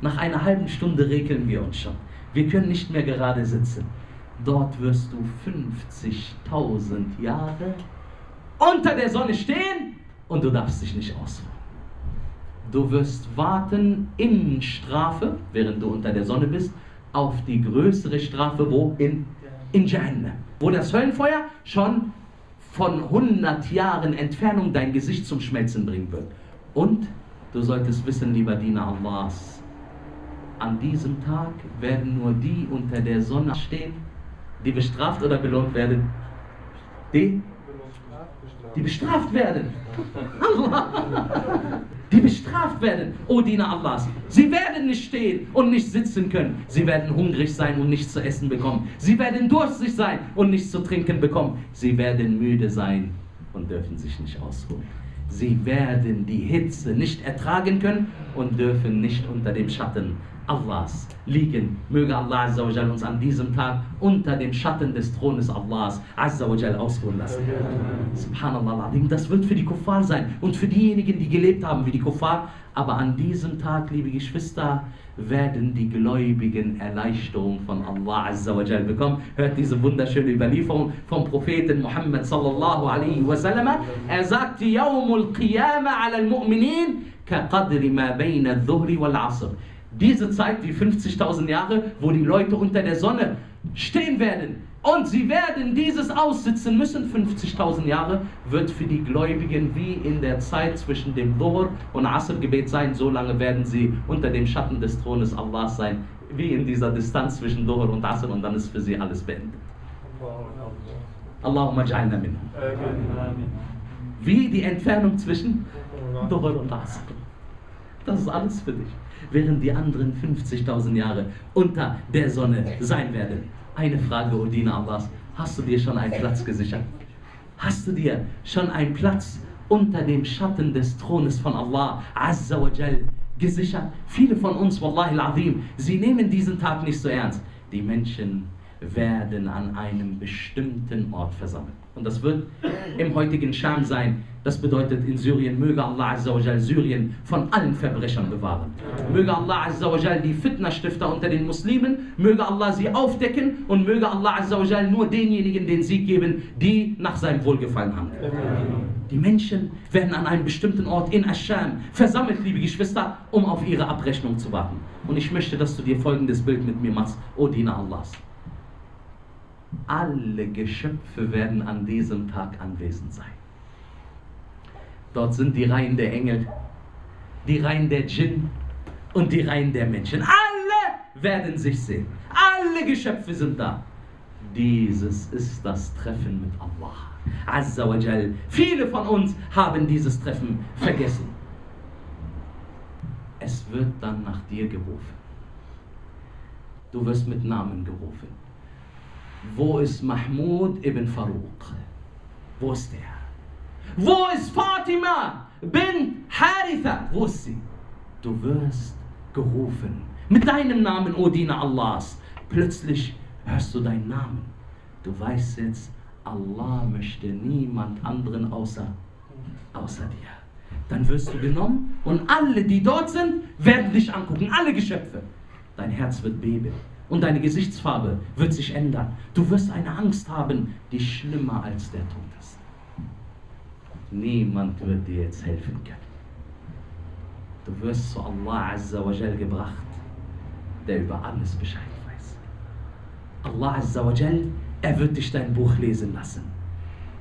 Nach einer halben Stunde regeln wir uns schon. Wir können nicht mehr gerade sitzen. Dort wirst du fünfzigtausend Jahre unter der Sonne stehen und du darfst dich nicht ausruhen. Du wirst warten in Strafe, während du unter der Sonne bist, auf die größere Strafe, wo in, in Jahannam, wo das Höllenfeuer schon von hundert Jahren Entfernung dein Gesicht zum Schmelzen bringen wird. Und du solltest wissen, lieber Diener Allahs, an diesem Tag werden nur die unter der Sonne stehen, die bestraft oder belohnt werden. Die? Die bestraft werden. Allah. Die bestraft werden, O Diener Allahs. Sie werden nicht stehen und nicht sitzen können. Sie werden hungrig sein und nichts zu essen bekommen. Sie werden durstig sein und nichts zu trinken bekommen. Sie werden müde sein und dürfen sich nicht ausruhen. Sie werden die Hitze nicht ertragen können und dürfen nicht unter dem Schatten Allahs liegen. Möge Allah Azza wa Jal uns an diesem Tag unter dem Schatten des Thrones Allahs Azza wa Jal ausruhen lassen. Subhanallah, das wird für die Kuffar sein und für diejenigen, die gelebt haben wie die Kuffar. Aber an diesem Tag, liebe Geschwister, werden die Gläubigen Erleichterung von Allah Azza wa Jal bekommen. Hört diese wunderschöne Überlieferung vom Propheten Muhammad sallallahu alaihi wasallam. Er sagte: Yawmul Qiyamah ala al-Mu'minin ka qadri ma bayna al-Dhuhri wal-Asr. Diese Zeit, die fünfzigtausend Jahre, wo die Leute unter der Sonne stehen werden und sie werden dieses aussitzen müssen, fünfzigtausend Jahre, wird für die Gläubigen wie in der Zeit zwischen dem Dhuhr und Asr-Gebet sein. So lange werden sie unter dem Schatten des Thrones Allahs sein, wie in dieser Distanz zwischen Dhuhr und Asr, und dann ist für sie alles beendet. Allahumma ja'alna minhum. Wie die Entfernung zwischen Dhuhr und Asr. Das ist alles für dich, während die anderen fünfzigtausend Jahre unter der Sonne sein werden. Eine Frage, O Diener Allahs, hast du dir schon einen Platz gesichert? Hast du dir schon einen Platz unter dem Schatten des Thrones von Allah Azza wa Jal gesichert? Viele von uns, Wallahi al-Azim, sie nehmen diesen Tag nicht so ernst. Die Menschen werden an einem bestimmten Ort versammelt. Und das wird im heutigen Scham sein. Das bedeutet in Syrien, möge Allah Azza wa Jal Syrien von allen Verbrechern bewahren. Möge Allah Azza wa Jal die Fitna-Stifter unter den Muslimen, möge Allah sie aufdecken und möge Allah Azza wa Jal nur denjenigen den Sieg geben, die nach seinem Wohlgefallen haben. Die Menschen werden an einem bestimmten Ort in Ascham versammelt, liebe Geschwister, um auf ihre Abrechnung zu warten. Und ich möchte, dass du dir folgendes Bild mit mir machst, O Diener Allahs. Alle Geschöpfe werden an diesem Tag anwesend sein. Dort sind die Reihen der Engel, die Reihen der Djinn und die Reihen der Menschen. Alle werden sich sehen. Alle Geschöpfe sind da. Dieses ist das Treffen mit Allah Azza wa Jal. Viele von uns haben dieses Treffen vergessen. Es wird dann nach dir gerufen. Du wirst mit Namen gerufen. Wo ist Mahmoud ibn Faruq? Wo ist der? Wo ist Fatima bin Haritha? Wo ist sie? Du wirst gerufen mit deinem Namen, O Diener Allahs. Plötzlich hörst du deinen Namen. Du weißt jetzt, Allah möchte niemand anderen außer, außer dir. Dann wirst du genommen und alle, die dort sind, werden dich angucken. Alle Geschöpfe. Dein Herz wird beben und deine Gesichtsfarbe wird sich ändern. Du wirst eine Angst haben, die schlimmer als der Tod ist. Niemand wird dir jetzt helfen können. Du wirst zu Allah Azza wa Jal gebracht, der über alles Bescheid weiß. Allah Azza wa Jal, er wird dich dein Buch lesen lassen.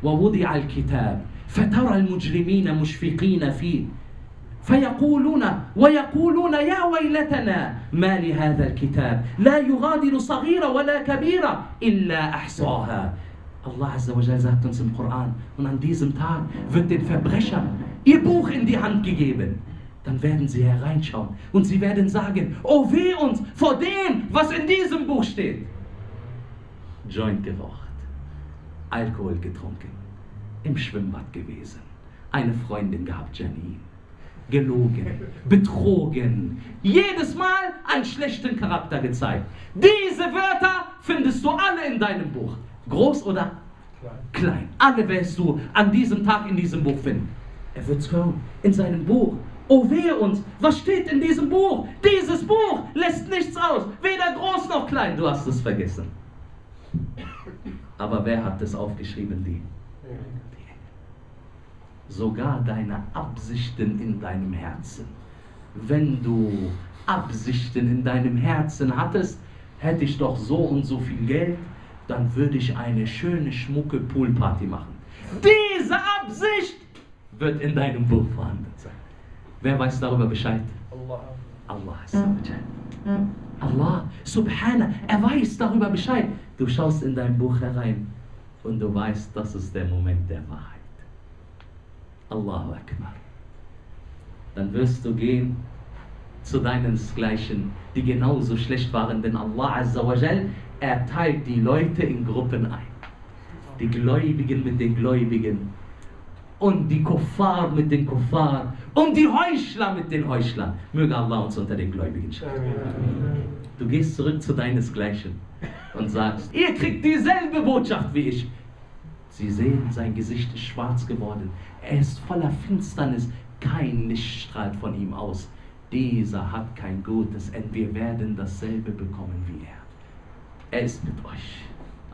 وَوُضِعَ الْكِتَابِ فَتَرَى الْمُجْرِمِينَ مُشْفِقِينَ فِيهِ فَيَقُولُونَ وَيَقُولُونَ يَا وَيْلَتَنَا مَا لِهَذَا الْكِتَابِ لَا يُغَادِرُ صَغِيرًا وَلَا كَبِيرًا إِلَّا أَحْصَاهَا. Allah Azza wa Jal sagt uns im Koran, und an diesem Tag wird den Verbrechern ihr Buch in die Hand gegeben. Dann werden sie hereinschauen und sie werden sagen: Oh weh uns vor dem, was in diesem Buch steht. Joint geraucht, Alkohol getrunken, im Schwimmbad gewesen, eine Freundin gehabt, Janine, gelogen, betrogen, jedes Mal einen schlechten Charakter gezeigt. Diese Wörter findest du alle in deinem Buch. Groß oder klein? Klein. Alle wirst du an diesem Tag in diesem Buch finden. Er wird es kaum in seinem Buch. Oh wehe uns, was steht in diesem Buch? Dieses Buch lässt nichts aus, weder groß noch klein. Du hast es vergessen. Aber wer hat es aufgeschrieben? Die? Die. Sogar deine Absichten in deinem Herzen. Wenn du Absichten in deinem Herzen hattest, hätte ich doch so und so viel Geld, dann würde ich eine schöne, schmucke Poolparty machen. Diese Absicht wird in deinem Buch vorhanden sein. Wer weiß darüber Bescheid? Allah. Allah, Allah subhanahu, er weiß darüber Bescheid. Du schaust in dein Buch herein und du weißt, das ist der Moment der Wahrheit. Allahu Akbar. Dann wirst du gehen zu deinensgleichen, die genauso schlecht waren, denn Allah Azza wa Jal erteilt die Leute in Gruppen ein. Die Gläubigen mit den Gläubigen und die Kuffar mit den Kuffar und die Heuchler mit den Heuchlern. Möge Allah uns unter den Gläubigen schaffen. Du gehst zurück zu deinesgleichen und sagst, ihr kriegt dieselbe Botschaft wie ich. Sie sehen, sein Gesicht ist schwarz geworden. Er ist voller Finsternis. Kein Licht strahlt von ihm aus. Dieser hat kein Gutes, und wir werden dasselbe bekommen wie er. Er ist mit euch.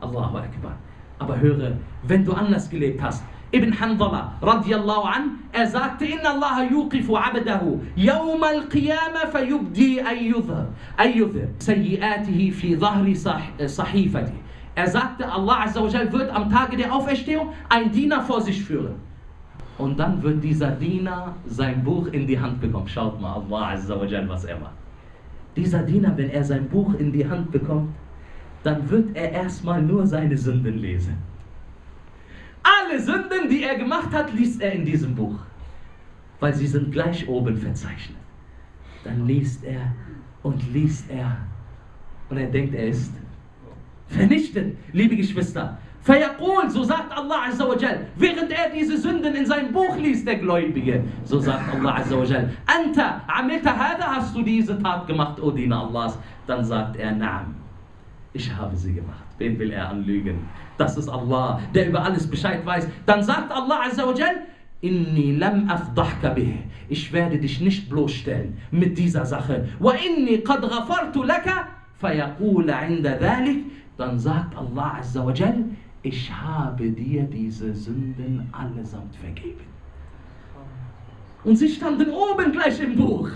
Allahu Akbar. Aber höre, wenn du anders gelebt hast, Ibn Hanzala radiallahu an, er sagte, Inna Allah yuqifu abdahu yawm al-qiyama fayubdi ayyudhar ayyudhar sayyiatihi fi dhahri sahifati. Er sagte, Allah Azza wa Jal wird am Tage der Auferstehung einen Diener vor sich führen. Und dann wird dieser Diener sein Buch in die Hand bekommen. Schaut mal, Allah Azza wa Jal, was er macht. Dieser Diener, wenn er sein Buch in die Hand bekommt, dann wird er erstmal nur seine Sünden lesen. Alle Sünden, die er gemacht hat, liest er in diesem Buch. Weil sie sind gleich oben verzeichnet. Dann liest er und liest er. Und er denkt, er ist vernichtet, liebe Geschwister. Fayaqul, so sagt Allah Azza wa Jal, während er diese Sünden in seinem Buch liest, der Gläubige, so sagt Allah Azza wa Jal, Anta, amilta hada, hast du diese Tat gemacht, O Diener Allahs? Dann sagt er, Naam, ich habe sie gemacht. Wen will er anlügen? Das ist Allah, der über alles Bescheid weiß. Dann sagt Allah Azza wa Jal, Inni lam afdahka bih, ich werde dich nicht bloßstellen mit dieser Sache. Wa inni qad ghafartu laka, fayaqula inda dhalik, dann sagt Allah Azza wa Jal, ich habe dir diese Sünden allesamt vergeben. Und sie standen oben gleich im Buch.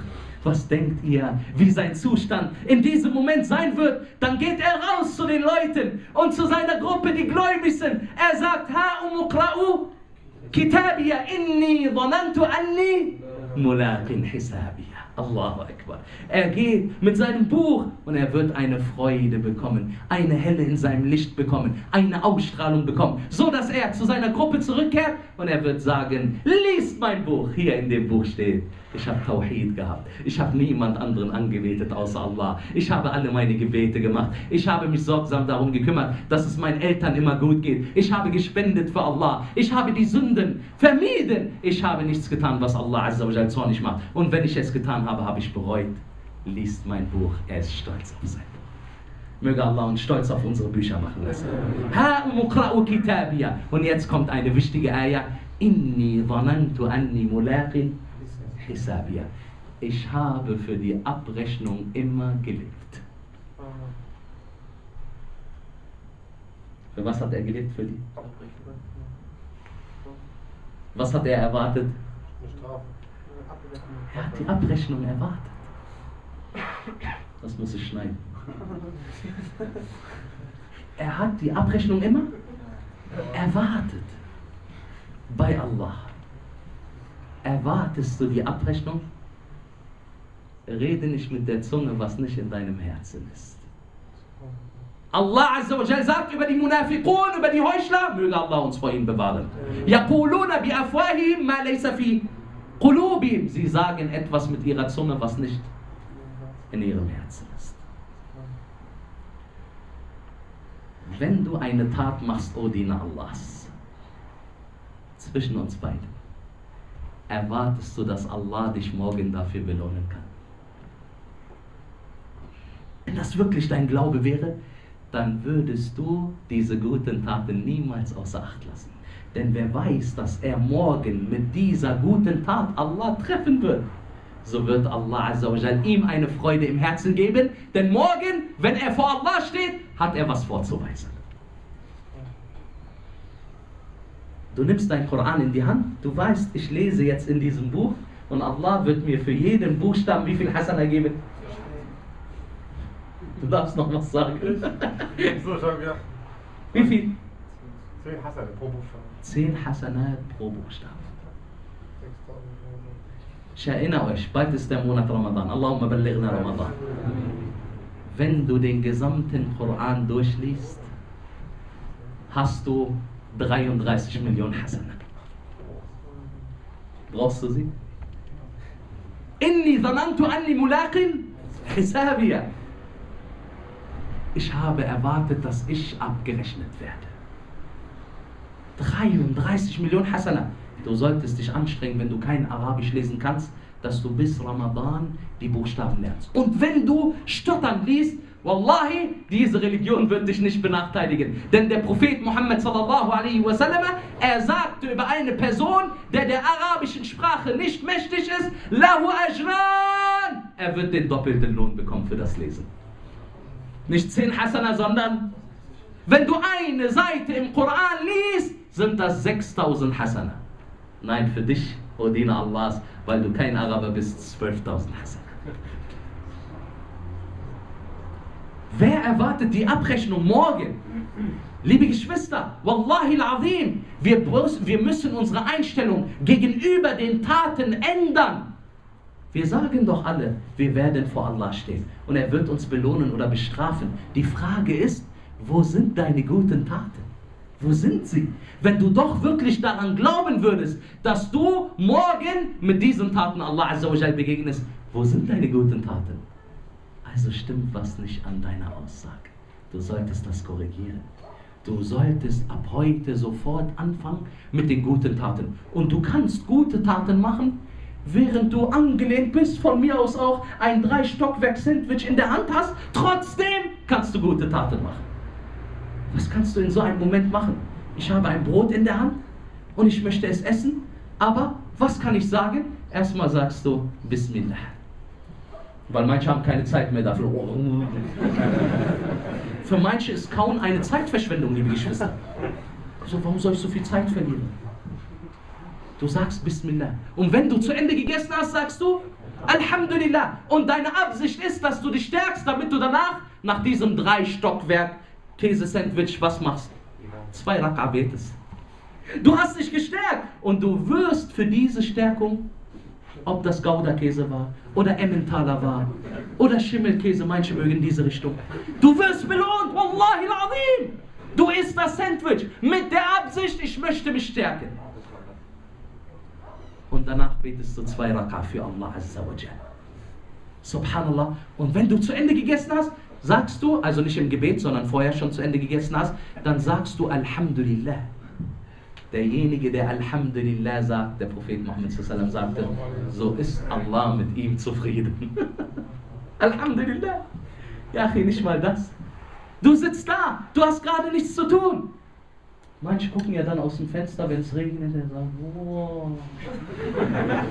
Was denkt ihr, wie sein Zustand in diesem Moment sein wird? Dann geht er raus zu den Leuten und zu seiner Gruppe, die gläubig sind. Er sagt, Ha umuqra'u kitabiyya inni dhanantu anni mulaqin hisabiyya. Allahu Akbar. Er geht mit seinem Buch und er wird eine Freude bekommen, eine Helle in seinem Licht bekommen, eine Ausstrahlung bekommen, so dass er zu seiner Gruppe zurückkehrt und er wird sagen, liest mein Buch, hier in dem Buch steht, ich habe Tawhid gehabt, ich habe niemand anderen angebetet außer Allah, ich habe alle meine Gebete gemacht, ich habe mich sorgsam darum gekümmert, dass es meinen Eltern immer gut geht, ich habe gespendet für Allah, ich habe die Sünden vermieden, ich habe nichts getan, was Allah Azza wa Jal zornig macht, und wenn ich es getan habe, habe, habe ich bereut, liest mein Buch, er ist stolz auf sein Buch. Möge Allah uns stolz auf unsere Bücher machen lassen. Und jetzt kommt eine wichtige Ayah. Ich habe für die Abrechnung immer gelebt. Für was hat er gelebt? Für die? Was hat er erwartet? Er hat die Abrechnung erwartet. Das muss ich schneiden. Er hat die Abrechnung immer erwartet. Bei Allah. Erwartest du die Abrechnung? Rede nicht mit der Zunge, was nicht in deinem Herzen ist. Allah Azza wa Jal sagt über die Munafiqun, über die Heuchler, möge Allah uns vor ihnen bewahren. Yaquluna bi afwahihim ma laysa fi Qulubim, sie sagen etwas mit ihrer Zunge, was nicht in ihrem Herzen ist. Wenn du eine Tat machst, O Diener Allahs, zwischen uns beiden, erwartest du, dass Allah dich morgen dafür belohnen kann. Wenn das wirklich dein Glaube wäre, dann würdest du diese guten Taten niemals außer Acht lassen. Denn wer weiß, dass er morgen mit dieser guten Tat Allah treffen wird, so wird Allah Azza wa Jal ihm eine Freude im Herzen geben, denn morgen, wenn er vor Allah steht, hat er was vorzuweisen. Du nimmst dein Koran in die Hand, du weißt, ich lese jetzt in diesem Buch und Allah wird mir für jeden Buchstaben wie viel Hasana geben? Du darfst noch was sagen. Wie viel? Zehn Hasana pro Buchstaben. Zehn Hasana pro Buchstaben. Ich erinnere euch, bald ist der Monat Ramadan. Allahumma ballighna Ramadan. Wenn du den gesamten Koran durchliest, hast du dreiunddreißig Millionen Hasana. Brauchst du sie? Inni zanantu anni mulaqin hisabiya. Ich habe erwartet, dass ich abgerechnet werde. dreiunddreißig Millionen Hasana. Du solltest dich anstrengen, wenn du kein Arabisch lesen kannst, dass du bis Ramadan die Buchstaben lernst. Und wenn du stottern liest, wallahi, diese Religion wird dich nicht benachteiligen. Denn der Prophet Muhammad sallallahu alaihi wasallam, er sagte über eine Person, der der arabischen Sprache nicht mächtig ist, lahu ajran, er wird den doppelten Lohn bekommen für das Lesen. Nicht zehn Hasana, sondern wenn du eine Seite im Koran liest, sind das sechstausend Hasana. Nein, für dich, O Diener Allahs, weil du kein Araber bist, zwölftausend Hasana. Wer erwartet die Abrechnung morgen? Liebe Geschwister, wallahi al-azim, wir, wir müssen unsere Einstellung gegenüber den Taten ändern. Wir sagen doch alle, wir werden vor Allah stehen und er wird uns belohnen oder bestrafen. Die Frage ist, wo sind deine guten Taten? Wo sind sie? Wenn du doch wirklich daran glauben würdest, dass du morgen mit diesen Taten Allah Azza wa Jal begegnest, wo sind deine guten Taten? Also stimmt was nicht an deiner Aussage. Du solltest das korrigieren. Du solltest ab heute sofort anfangen mit den guten Taten. Und du kannst gute Taten machen, während du angelehnt bist, von mir aus auch ein Drei-Stockwerk-Sandwich in der Hand hast. Trotzdem kannst du gute Taten machen. Was kannst du in so einem Moment machen? Ich habe ein Brot in der Hand und ich möchte es essen, aber was kann ich sagen? Erstmal sagst du Bismillah. Weil manche haben keine Zeit mehr dafür. Für manche ist Kauen eine Zeitverschwendung, liebe Geschwister. Also warum soll ich so viel Zeit verlieren? Du sagst Bismillah. Und wenn du zu Ende gegessen hast, sagst du Alhamdulillah. Und deine Absicht ist, dass du dich stärkst, damit du danach nach diesem Drei-Stockwerk Käse-Sandwich, was machst du? Zwei Rak'a betest. Du hast dich gestärkt und du wirst für diese Stärkung, ob das Gouda-Käse war oder Emmentaler war oder Schimmelkäse, manche mögen diese Richtung. Du wirst belohnt, wallahi al-azim. Du isst das Sandwich mit der Absicht, ich möchte mich stärken. Und danach betest du zwei Rak'a für Allah Azza wa Jal. Subhanallah. Und wenn du zu Ende gegessen hast, sagst du, also nicht im Gebet, sondern vorher schon zu Ende gegessen hast, dann sagst du Alhamdulillah. Derjenige, der Alhamdulillah sagt, der Prophet Muhammad sallallahu alaihi wasallam sagte, so ist Allah mit ihm zufrieden. Alhamdulillah. Ja, nicht mal das. Du sitzt da, du hast gerade nichts zu tun. Manche gucken ja dann aus dem Fenster, wenn es regnet, und sagen, wow. Da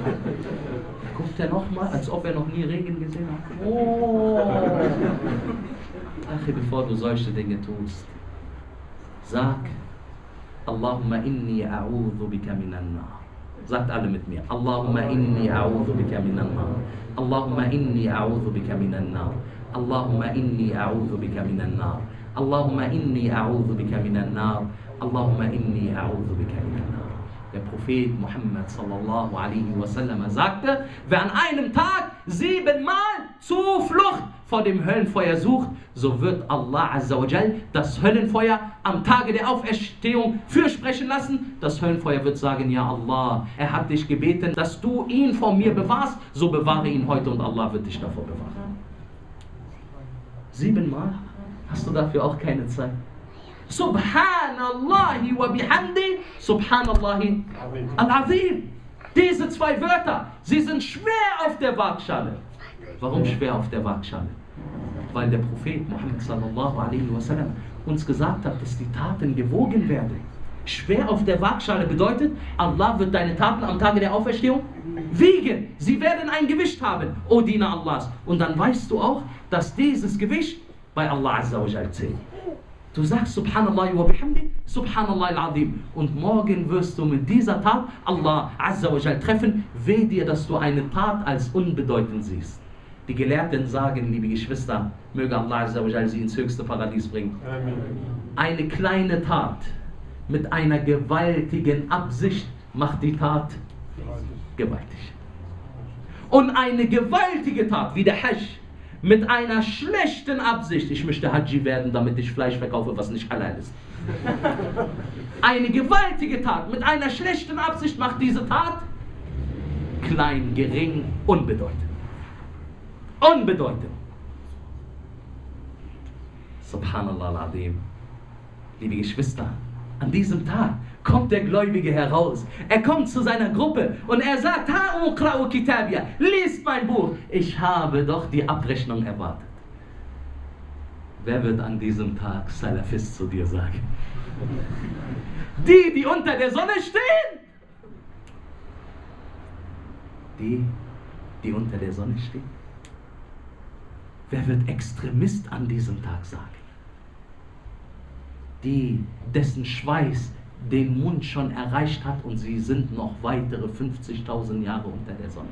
guckt er nochmal, als ob er noch nie Regen gesehen hat. Wow. Ach, bevor du solche Dinge tust, sag, Allahumma inni a'udhu bika minan nar. Sagt alle mit mir, Allahumma inni a'udhu bika minan nar. Allahumma inni a'udhu bika minan nar. Allahumma inni a'udhu bika minan nar. Allahumma inni a'udhu bika minan nar. Allahumma inni a'udhu bika minan nar. Der Prophet Muhammad sallallahu alaihi wasallam sagte, wer an einem Tag siebenmal Zuflucht vor dem Höllenfeuer sucht, so wird Allah Azza wa Jal das Höllenfeuer am Tage der Auferstehung fürsprechen lassen. Das Höllenfeuer wird sagen, ja Allah, er hat dich gebeten, dass du ihn vor mir bewahrst, so bewahre ihn heute und Allah wird dich davor bewahren. Siebenmal? Hast du dafür auch keine Zeit? Subhanallahi wa bihamdi, Subhanallahi al-Azim. Diese zwei Wörter, sie sind schwer auf der Waagschale. Warum schwer auf der Waagschale? weil der Prophet Muhammad sallallahu alaihi wasallam uns gesagt hat, dass die Taten gewogen werden. Schwer auf der Waagschale bedeutet, Allah wird deine Taten am Tage der Auferstehung wiegen. Sie werden ein Gewicht haben, O Diener Allahs. Und dann weißt du auch, dass dieses Gewicht bei Allah azza wa jal zählt. Du sagst Subhanallah wa bihamdi, Subhanallah al-Azim. Und morgen wirst du mit dieser Tat Allah azza wa jal treffen. Weh dir, dass du eine Tat als unbedeutend siehst. Die Gelehrten sagen, liebe Geschwister, möge Allah azza wa jal sie ins höchste Paradies bringen. Amen. Eine kleine Tat mit einer gewaltigen Absicht macht die Tat gewaltig. Und eine gewaltige Tat, wie der Hajj, mit einer schlechten Absicht, ich möchte Haji werden, damit ich Fleisch verkaufe, was nicht halal ist. Eine gewaltige Tat mit einer schlechten Absicht macht diese Tat klein, gering, unbedeutend. Unbedeutend. Subhanallah al-Azim. Liebe Geschwister, an diesem Tag kommt der Gläubige heraus. Er kommt zu seiner Gruppe und er sagt, Ta'uqra'u kitabia, liest mein Buch. Ich habe doch die Abrechnung erwartet. Wer wird an diesem Tag Salafist zu dir sagen? Die, die unter der Sonne stehen. Die, die unter der Sonne stehen. Wer wird Extremist an diesem Tag sagen? Die, dessen Schweiß den Mund schon erreicht hat und sie sind noch weitere fünfzigtausend Jahre unter der Sonne.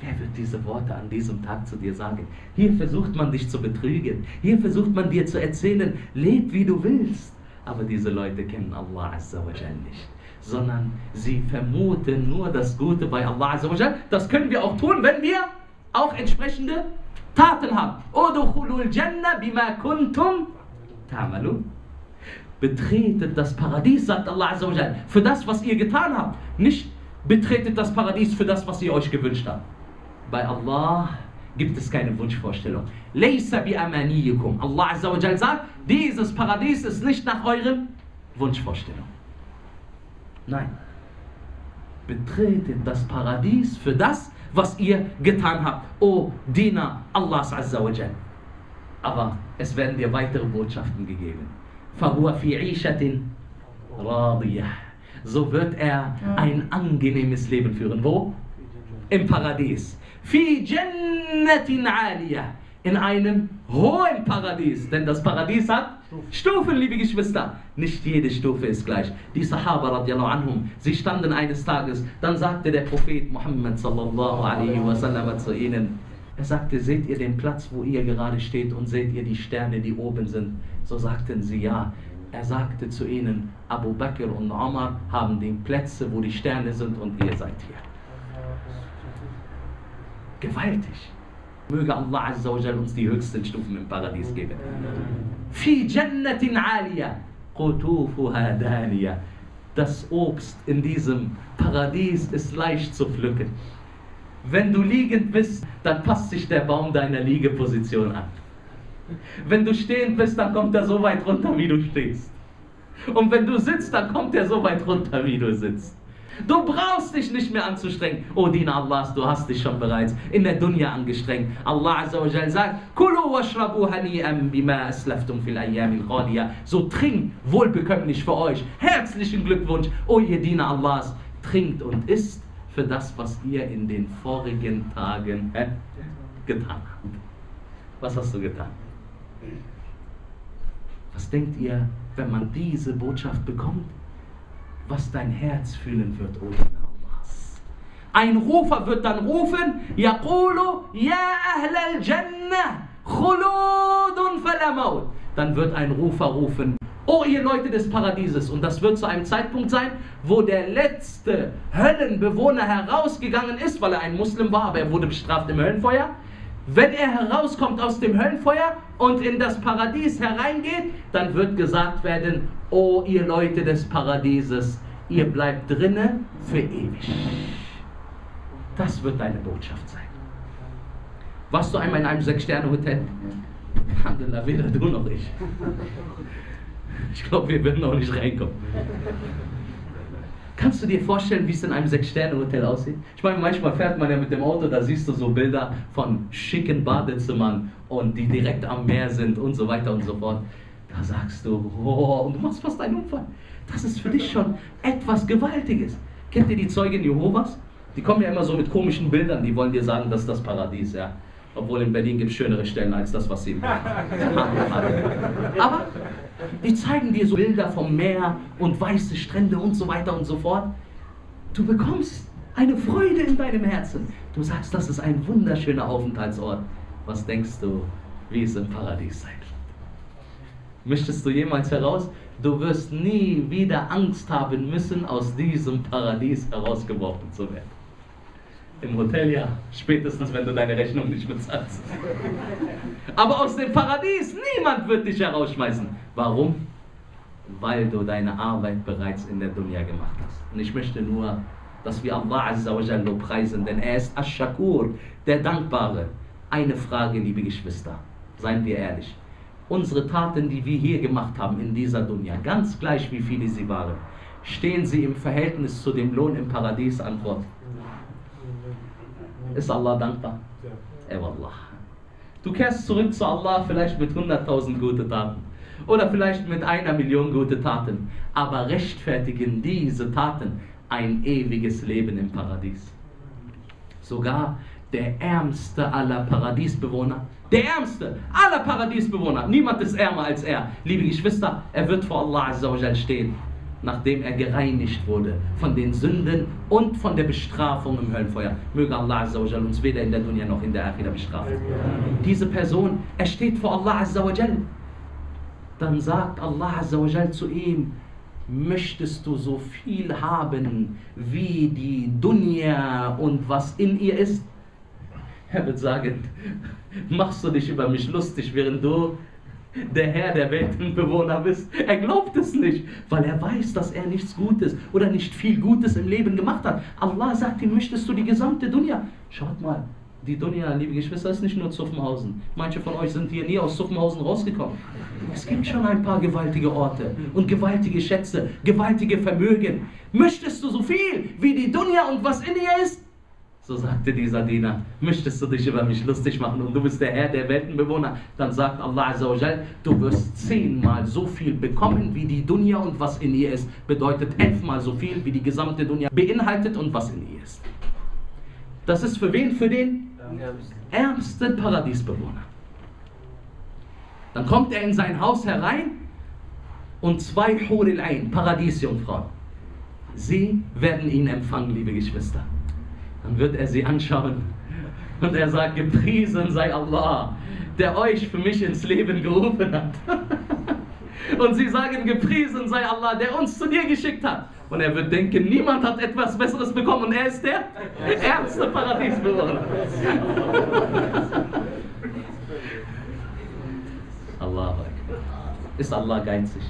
Wer wird diese Worte an diesem Tag zu dir sagen? Hier versucht man dich zu betrügen, hier versucht man dir zu erzählen, leb wie du willst. Aber diese Leute kennen Allah azza wa jal nicht, sondern sie vermuten nur das Gute bei Allah azza wa jal. Das können wir auch tun, wenn wir auch entsprechende Taten haben. Udkhulul jannah bima kuntum ta'malun. Betretet das Paradies, sagt Allah azza wa jal, für das, was ihr getan habt. Nicht betretet das Paradies für das, was ihr euch gewünscht habt. Bei Allah gibt es keine Wunschvorstellung. Laysa bi amaniyikum. Allah azza wa jal sagt, dieses Paradies ist nicht nach eurem Wunschvorstellung. Nein. Betretet das Paradies für das, was ihr getan habt. O Diener Allahs azza wa jal. Aber es werden dir weitere Botschaften gegeben. So wird er ein angenehmes Leben führen. Wo? Im Paradies. In einem hohen Paradies. Denn das Paradies hat Stufen, liebe Geschwister. Nicht jede Stufe ist gleich. Die Sahaba radiallahu anhum, sie standen eines Tages. Dann sagte der Prophet Muhammad sallallahu alaihi wasallam zu ihnen. Er sagte, seht ihr den Platz, wo ihr gerade steht und seht ihr die Sterne, die oben sind? So sagten sie, ja. Er sagte zu ihnen, Abu Bakr und Omar haben die Plätze, wo die Sterne sind und ihr seid hier. Gewaltig. Möge Allah azza wa jal uns die höchsten Stufen im Paradies geben. Fi jannatin aliyah, qutufuha daniyah. Das Obst in diesem Paradies ist leicht zu pflücken. Wenn du liegend bist, dann passt sich der Baum deiner Liegeposition an. Wenn du stehend bist, dann kommt er so weit runter, wie du stehst. Und wenn du sitzt, dann kommt er so weit runter, wie du sitzt. Du brauchst dich nicht mehr anzustrengen. O Diener Allahs, du hast dich schon bereits in der Dunya angestrengt. Allah azza wa jal sagt, Kulu washrabu hani'an bima aslaftum fil ayyamil khaliya. So trinkt wohlbekömmlich für euch. Herzlichen Glückwunsch, O ihr Diener Allahs, trinkt und isst für das, was ihr in den vorigen Tagen hä, getan habt. Was hast du getan? Was denkt ihr, wenn man diese Botschaft bekommt? Was dein Herz fühlen wird, O Diener Allahs. Ein Rufer wird dann rufen, Yaqulu ya ahlal jannah, khuludun fala maut. Dann wird ein Rufer rufen, oh, ihr Leute des Paradieses. Und das wird zu einem Zeitpunkt sein, wo der letzte Höllenbewohner herausgegangen ist, weil er ein Muslim war, aber er wurde bestraft im Höllenfeuer. Wenn er herauskommt aus dem Höllenfeuer und in das Paradies hereingeht, dann wird gesagt werden, oh, ihr Leute des Paradieses, ihr bleibt drinne für ewig. Das wird deine Botschaft sein. Warst du einmal in einem Sechs-Sterne-Hotel? Alhamdulillah, weder du noch ich. Ich glaube, wir werden noch nicht reinkommen. Kannst du dir vorstellen, wie es in einem Sechs-Sterne-Hotel aussieht? Ich meine, manchmal fährt man ja mit dem Auto, da siehst du so Bilder von schicken Badezimmern und die direkt am Meer sind und so weiter und so fort. Da sagst du, oh, und du machst fast einen Unfall. Das ist für dich schon etwas Gewaltiges. Kennt ihr die Zeugen Jehovas? Die kommen ja immer so mit komischen Bildern, die wollen dir sagen, das ist das Paradies, ja. Obwohl in Berlin gibt es schönere Stellen als das, was sie im Aber die zeigen dir so Bilder vom Meer und weiße Strände und so weiter und so fort. Du bekommst eine Freude in deinem Herzen. Du sagst, das ist ein wunderschöner Aufenthaltsort. Was denkst du, wie es im Paradies sein wird? Möchtest du jemals heraus? Du wirst nie wieder Angst haben müssen, aus diesem Paradies herausgeworfen zu werden. Im Hotel ja, spätestens wenn du deine Rechnung nicht bezahlst. Aber aus dem Paradies, niemand wird dich herausschmeißen. Warum? Weil du deine Arbeit bereits in der Dunya gemacht hast. Und ich möchte nur, dass wir Allah Azza wa Jalla preisen, denn er ist Ash-Shakur, der Dankbare. Eine Frage, liebe Geschwister, seien wir ehrlich. Unsere Taten, die wir hier gemacht haben in dieser Dunya, ganz gleich wie viele sie waren, stehen sie im Verhältnis zu dem Lohn im Paradies? Antwort: Ist Allah dankbar? Ja. Wallah. Du kehrst zurück zu Allah vielleicht mit hunderttausend gute Taten oder vielleicht mit einer Million gute Taten, aber rechtfertigen diese Taten ein ewiges Leben im Paradies. Sogar der ärmste aller Paradiesbewohner, der ärmste aller Paradiesbewohner, niemand ist ärmer als er, liebe Geschwister, er wird vor Allah Azza wa Jalla stehen, nachdem er gereinigt wurde von den Sünden und von der Bestrafung im Höllenfeuer. Möge Allah Azza wa Jal uns weder in der Dunya noch in der Akhira bestrafen. Amen. Diese Person, er steht vor Allah Azza wa Jal. Dann sagt Allah Azza wa Jal zu ihm: Möchtest du so viel haben wie die Dunya und was in ihr ist? Er wird sagen: Machst du dich über mich lustig, während du der Herr der Weltenbewohner bist? Er glaubt es nicht, weil er weiß, dass er nichts Gutes oder nicht viel Gutes im Leben gemacht hat. Allah sagt ihm: Möchtest du die gesamte Dunya? Schaut mal, die Dunya, liebe Geschwister, ist nicht nur Zuffenhausen. Manche von euch sind hier nie aus Zuffenhausen rausgekommen. Es gibt schon ein paar gewaltige Orte und gewaltige Schätze, gewaltige Vermögen. Möchtest du so viel wie die Dunya und was in ihr ist? So sagte dieser Diener: Möchtest du dich über mich lustig machen und du bist der Herr der Weltenbewohner? Dann sagt Allah Azza wa Jal: Du wirst zehnmal so viel bekommen wie die Dunya und was in ihr ist. Bedeutet elfmal so viel wie die gesamte Dunya beinhaltet und was in ihr ist. Das ist für wen? Für den ärmsten Paradiesbewohner. Dann kommt er in sein Haus herein und zwei Hur al-Ain, Paradiesjungfrauen, sie werden ihn empfangen, liebe Geschwister. Dann wird er sie anschauen und er sagt: Gepriesen sei Allah, der euch für mich ins Leben gerufen hat. Und sie sagen: Gepriesen sei Allah, der uns zu dir geschickt hat. Und er wird denken, niemand hat etwas Besseres bekommen und er ist der ärmste Paradiesbewohner. Allah, ist Allah geizig?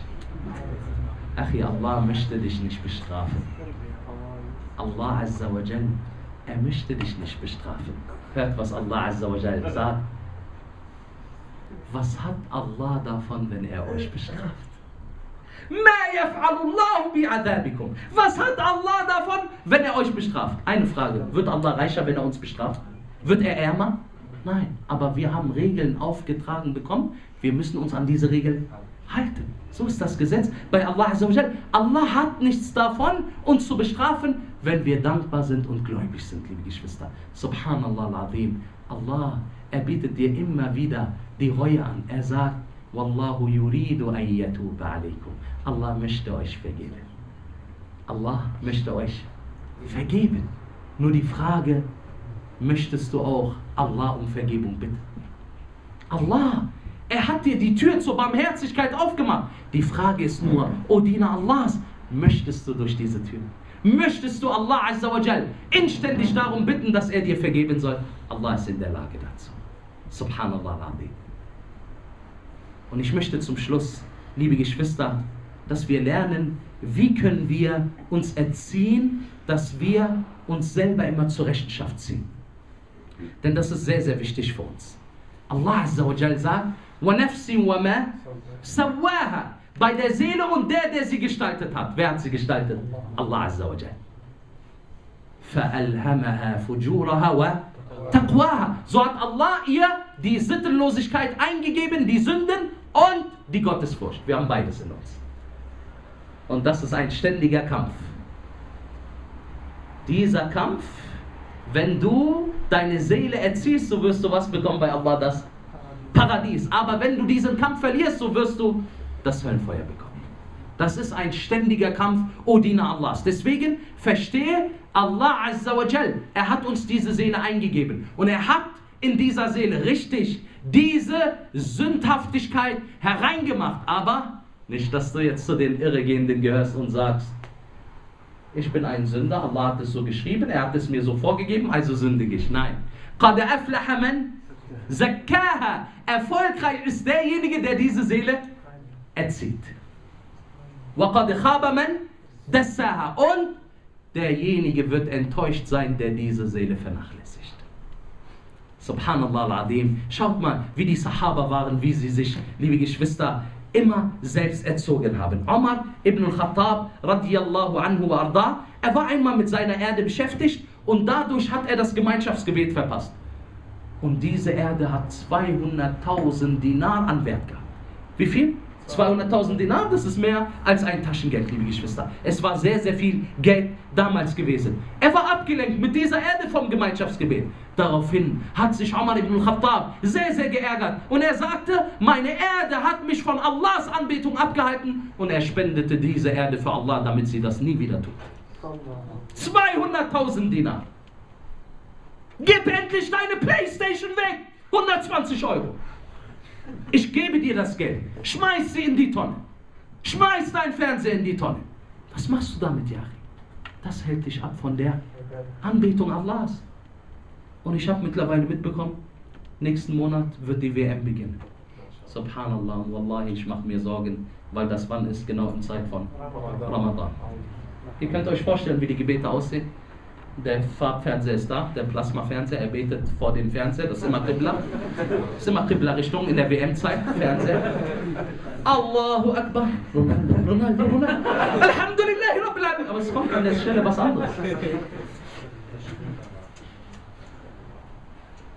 Achi, Allah möchte dich nicht bestrafen. Allah Azza wa Jalla, er möchte dich nicht bestrafen. Hört, was Allah Azza wa Jalla sagt. Was hat Allah davon, wenn er euch bestraft? Was hat Allah davon, wenn er euch bestraft? Eine Frage: Wird Allah reicher, wenn er uns bestraft? Wird er ärmer? Nein, aber wir haben Regeln aufgetragen bekommen. Wir müssen uns an diese Regeln halten. So ist das Gesetz bei Allah Azza wa Jalla. Allah hat nichts davon, uns zu bestrafen, wenn wir dankbar sind und gläubig sind, liebe Geschwister. Subhanallah al-Azim. Allah, er bietet dir immer wieder die Reue an. Er sagt: Wallahu yuridu an yatuba alaykum. Allah möchte euch vergeben. Allah möchte euch vergeben. Nur die Frage: Möchtest du auch Allah um Vergebung bitten? Allah, er hat dir die Tür zur Barmherzigkeit aufgemacht. Die Frage ist nur, o Diener Allahs, möchtest du durch diese Tür? Möchtest du Allah Azza wa Jal inständig darum bitten, dass er dir vergeben soll? Allah ist in der Lage dazu. Subhanallah al-Azim. Und ich möchte zum Schluss, liebe Geschwister, dass wir lernen, wie können wir uns erziehen, dass wir uns selber immer zur Rechenschaft ziehen. Denn das ist sehr, sehr wichtig für uns. Allah Azza wa Jal sagt: وَنَفْسٍ وَمَا سَوَّاهَا. bei der Seele und der, der sie gestaltet hat. Wer hat sie gestaltet? Allah Azza wa Jal. فَأَلْهَمَهَا فُجُورَهَا وَتَقْوَاهَا. So hat Allah ihr die Sittenlosigkeit eingegeben, die Sünden und die Gottesfurcht. Wir haben beides in uns. Und das ist ein ständiger Kampf. Dieser Kampf, wenn du deine Seele erziehst, so wirst du was bekommen bei Allah, das Paradies. Aber wenn du diesen Kampf verlierst, so wirst du das Höllenfeuer bekommen. Das ist ein ständiger Kampf, O Diener Allahs. Deswegen verstehe Allah Azza wa Jal, er hat uns diese Seele eingegeben. Und er hat in dieser Seele richtig diese Sündhaftigkeit hereingemacht. Aber nicht, dass du jetzt zu den Irregehenden gehörst und sagst, ich bin ein Sünder, Allah hat es so geschrieben, er hat es mir so vorgegeben, also sündige ich. Nein. Qad aflaha man zakkaha. Erfolgreich ist derjenige, der diese Seele erzieht. Wa qad khaba man dassaha. Und derjenige wird enttäuscht sein, der diese Seele vernachlässigt. Subhanallah al-Azim. Schaut mal, wie die Sahaba waren, wie sie sich, liebe Geschwister, immer selbst erzogen haben. Omar ibn al-Khattab radiyallahu anhu wa arda, er war einmal mit seiner Erde beschäftigt und dadurch hat er das Gemeinschaftsgebet verpasst. Und diese Erde hat zweihunderttausend Dinar an Wert gehabt. Wie viel? zweihunderttausend Dinar, das ist mehr als ein Taschengeld, liebe Geschwister. Es war sehr, sehr viel Geld damals gewesen. Er war abgelenkt mit dieser Erde vom Gemeinschaftsgebet. Daraufhin hat sich Omar ibn al-Khattab sehr, sehr geärgert. Und er sagte, meine Erde hat mich von Allahs Anbetung abgehalten. Und er spendete diese Erde für Allah, damit sie das nie wieder tut. zweihunderttausend Dinar. Gib endlich deine Playstation weg. hundertzwanzig Euro. Ich gebe dir das Geld, schmeiß sie in die Tonne, schmeiß dein Fernseher in die Tonne. Was machst du damit, Yari? Das hält dich ab von der Anbetung Allahs. Und ich habe mittlerweile mitbekommen, nächsten Monat wird die W M beginnen. Subhanallah, wallahi, ich mache mir Sorgen, weil das wann ist, genau in Zeit von Ramadan. Ihr könnt euch vorstellen, wie die Gebete aussehen. Der Farbfernseher ist da, der Plasmafernseher, er betet vor dem Fernseher, das ist immer Qibla. Das ist immer Qibla-Richtung in der W M-Zeit, Fernseher. Allahu Akbar, Ronaldo, Ronaldo, Ronaldo, Alhamdulillahi Rabbil Alamin. Aber es kommt an der Stelle was anderes.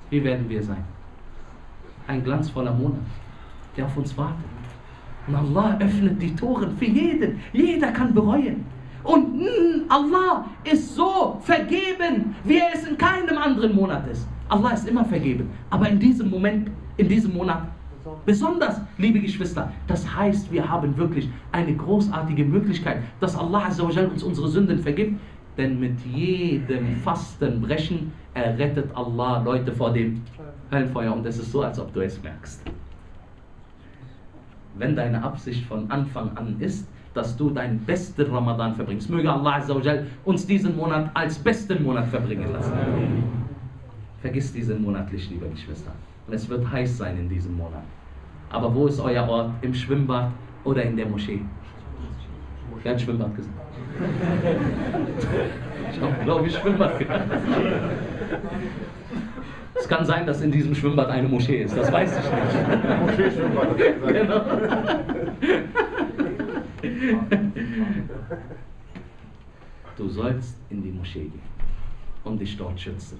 Wie werden wir sein? Ein glanzvoller Monat, der auf uns wartet. Und Allah öffnet die Toren für jeden, jeder kann bereuen. Und Allah ist so vergeben, wie er es in keinem anderen Monat ist. Allah ist immer vergeben, aber in diesem Moment, in diesem Monat besonders, liebe Geschwister. Das heißt, wir haben wirklich eine großartige Möglichkeit, dass Allah Azza wa Jal uns unsere Sünden vergibt. Denn mit jedem Fastenbrechen errettet Allah Leute vor dem Höllenfeuer. Und es ist so, als ob du es merkst. Wenn deine Absicht von Anfang an ist, dass du deinen besten Ramadan verbringst. Möge Allah Azza wa Jal uns diesen Monat als besten Monat verbringen lassen. Amen. Vergiss diesen Monat nicht, liebe Geschwister. Und es wird heiß sein in diesem Monat. Aber wo ist euer Ort? Im Schwimmbad oder in der Moschee? Wer hat Schwimmbad gesagt? Ich habe, glaube ich, Schwimmbad gesagt. Es kann sein, dass in diesem Schwimmbad eine Moschee ist. Das weiß ich nicht. Moschee-Schwimmbad. Genau. Du sollst in die Moschee gehen und dich dort schützen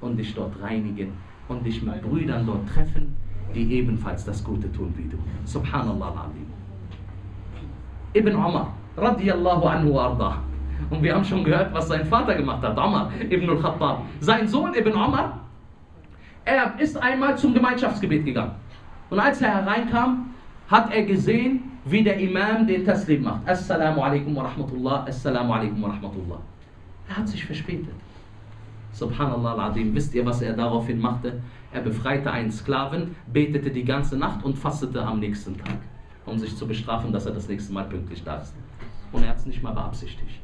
und dich dort reinigen und dich mit Brüdern dort treffen, die ebenfalls das Gute tun wie du. Subhanallah. Ibn Umar radiyallahu anhu arda. Und wir haben schon gehört, was sein Vater gemacht hat, Umar ibn al-Khattab. Sein Sohn Ibn Umar, er ist einmal zum Gemeinschaftsgebet gegangen. Und als er hereinkam, hat er gesehen, wie der Imam den Taslim macht. Assalamu alaikum wa rahmatullah, assalamu alaikum wa rahmatullah. Er hat sich verspätet. Subhanallah al-Azim. Wisst ihr, was er daraufhin machte? Er befreite einen Sklaven, betete die ganze Nacht und fastete am nächsten Tag, um sich zu bestrafen, dass er das nächste Mal pünktlich da ist. Und er hat es nicht mal beabsichtigt.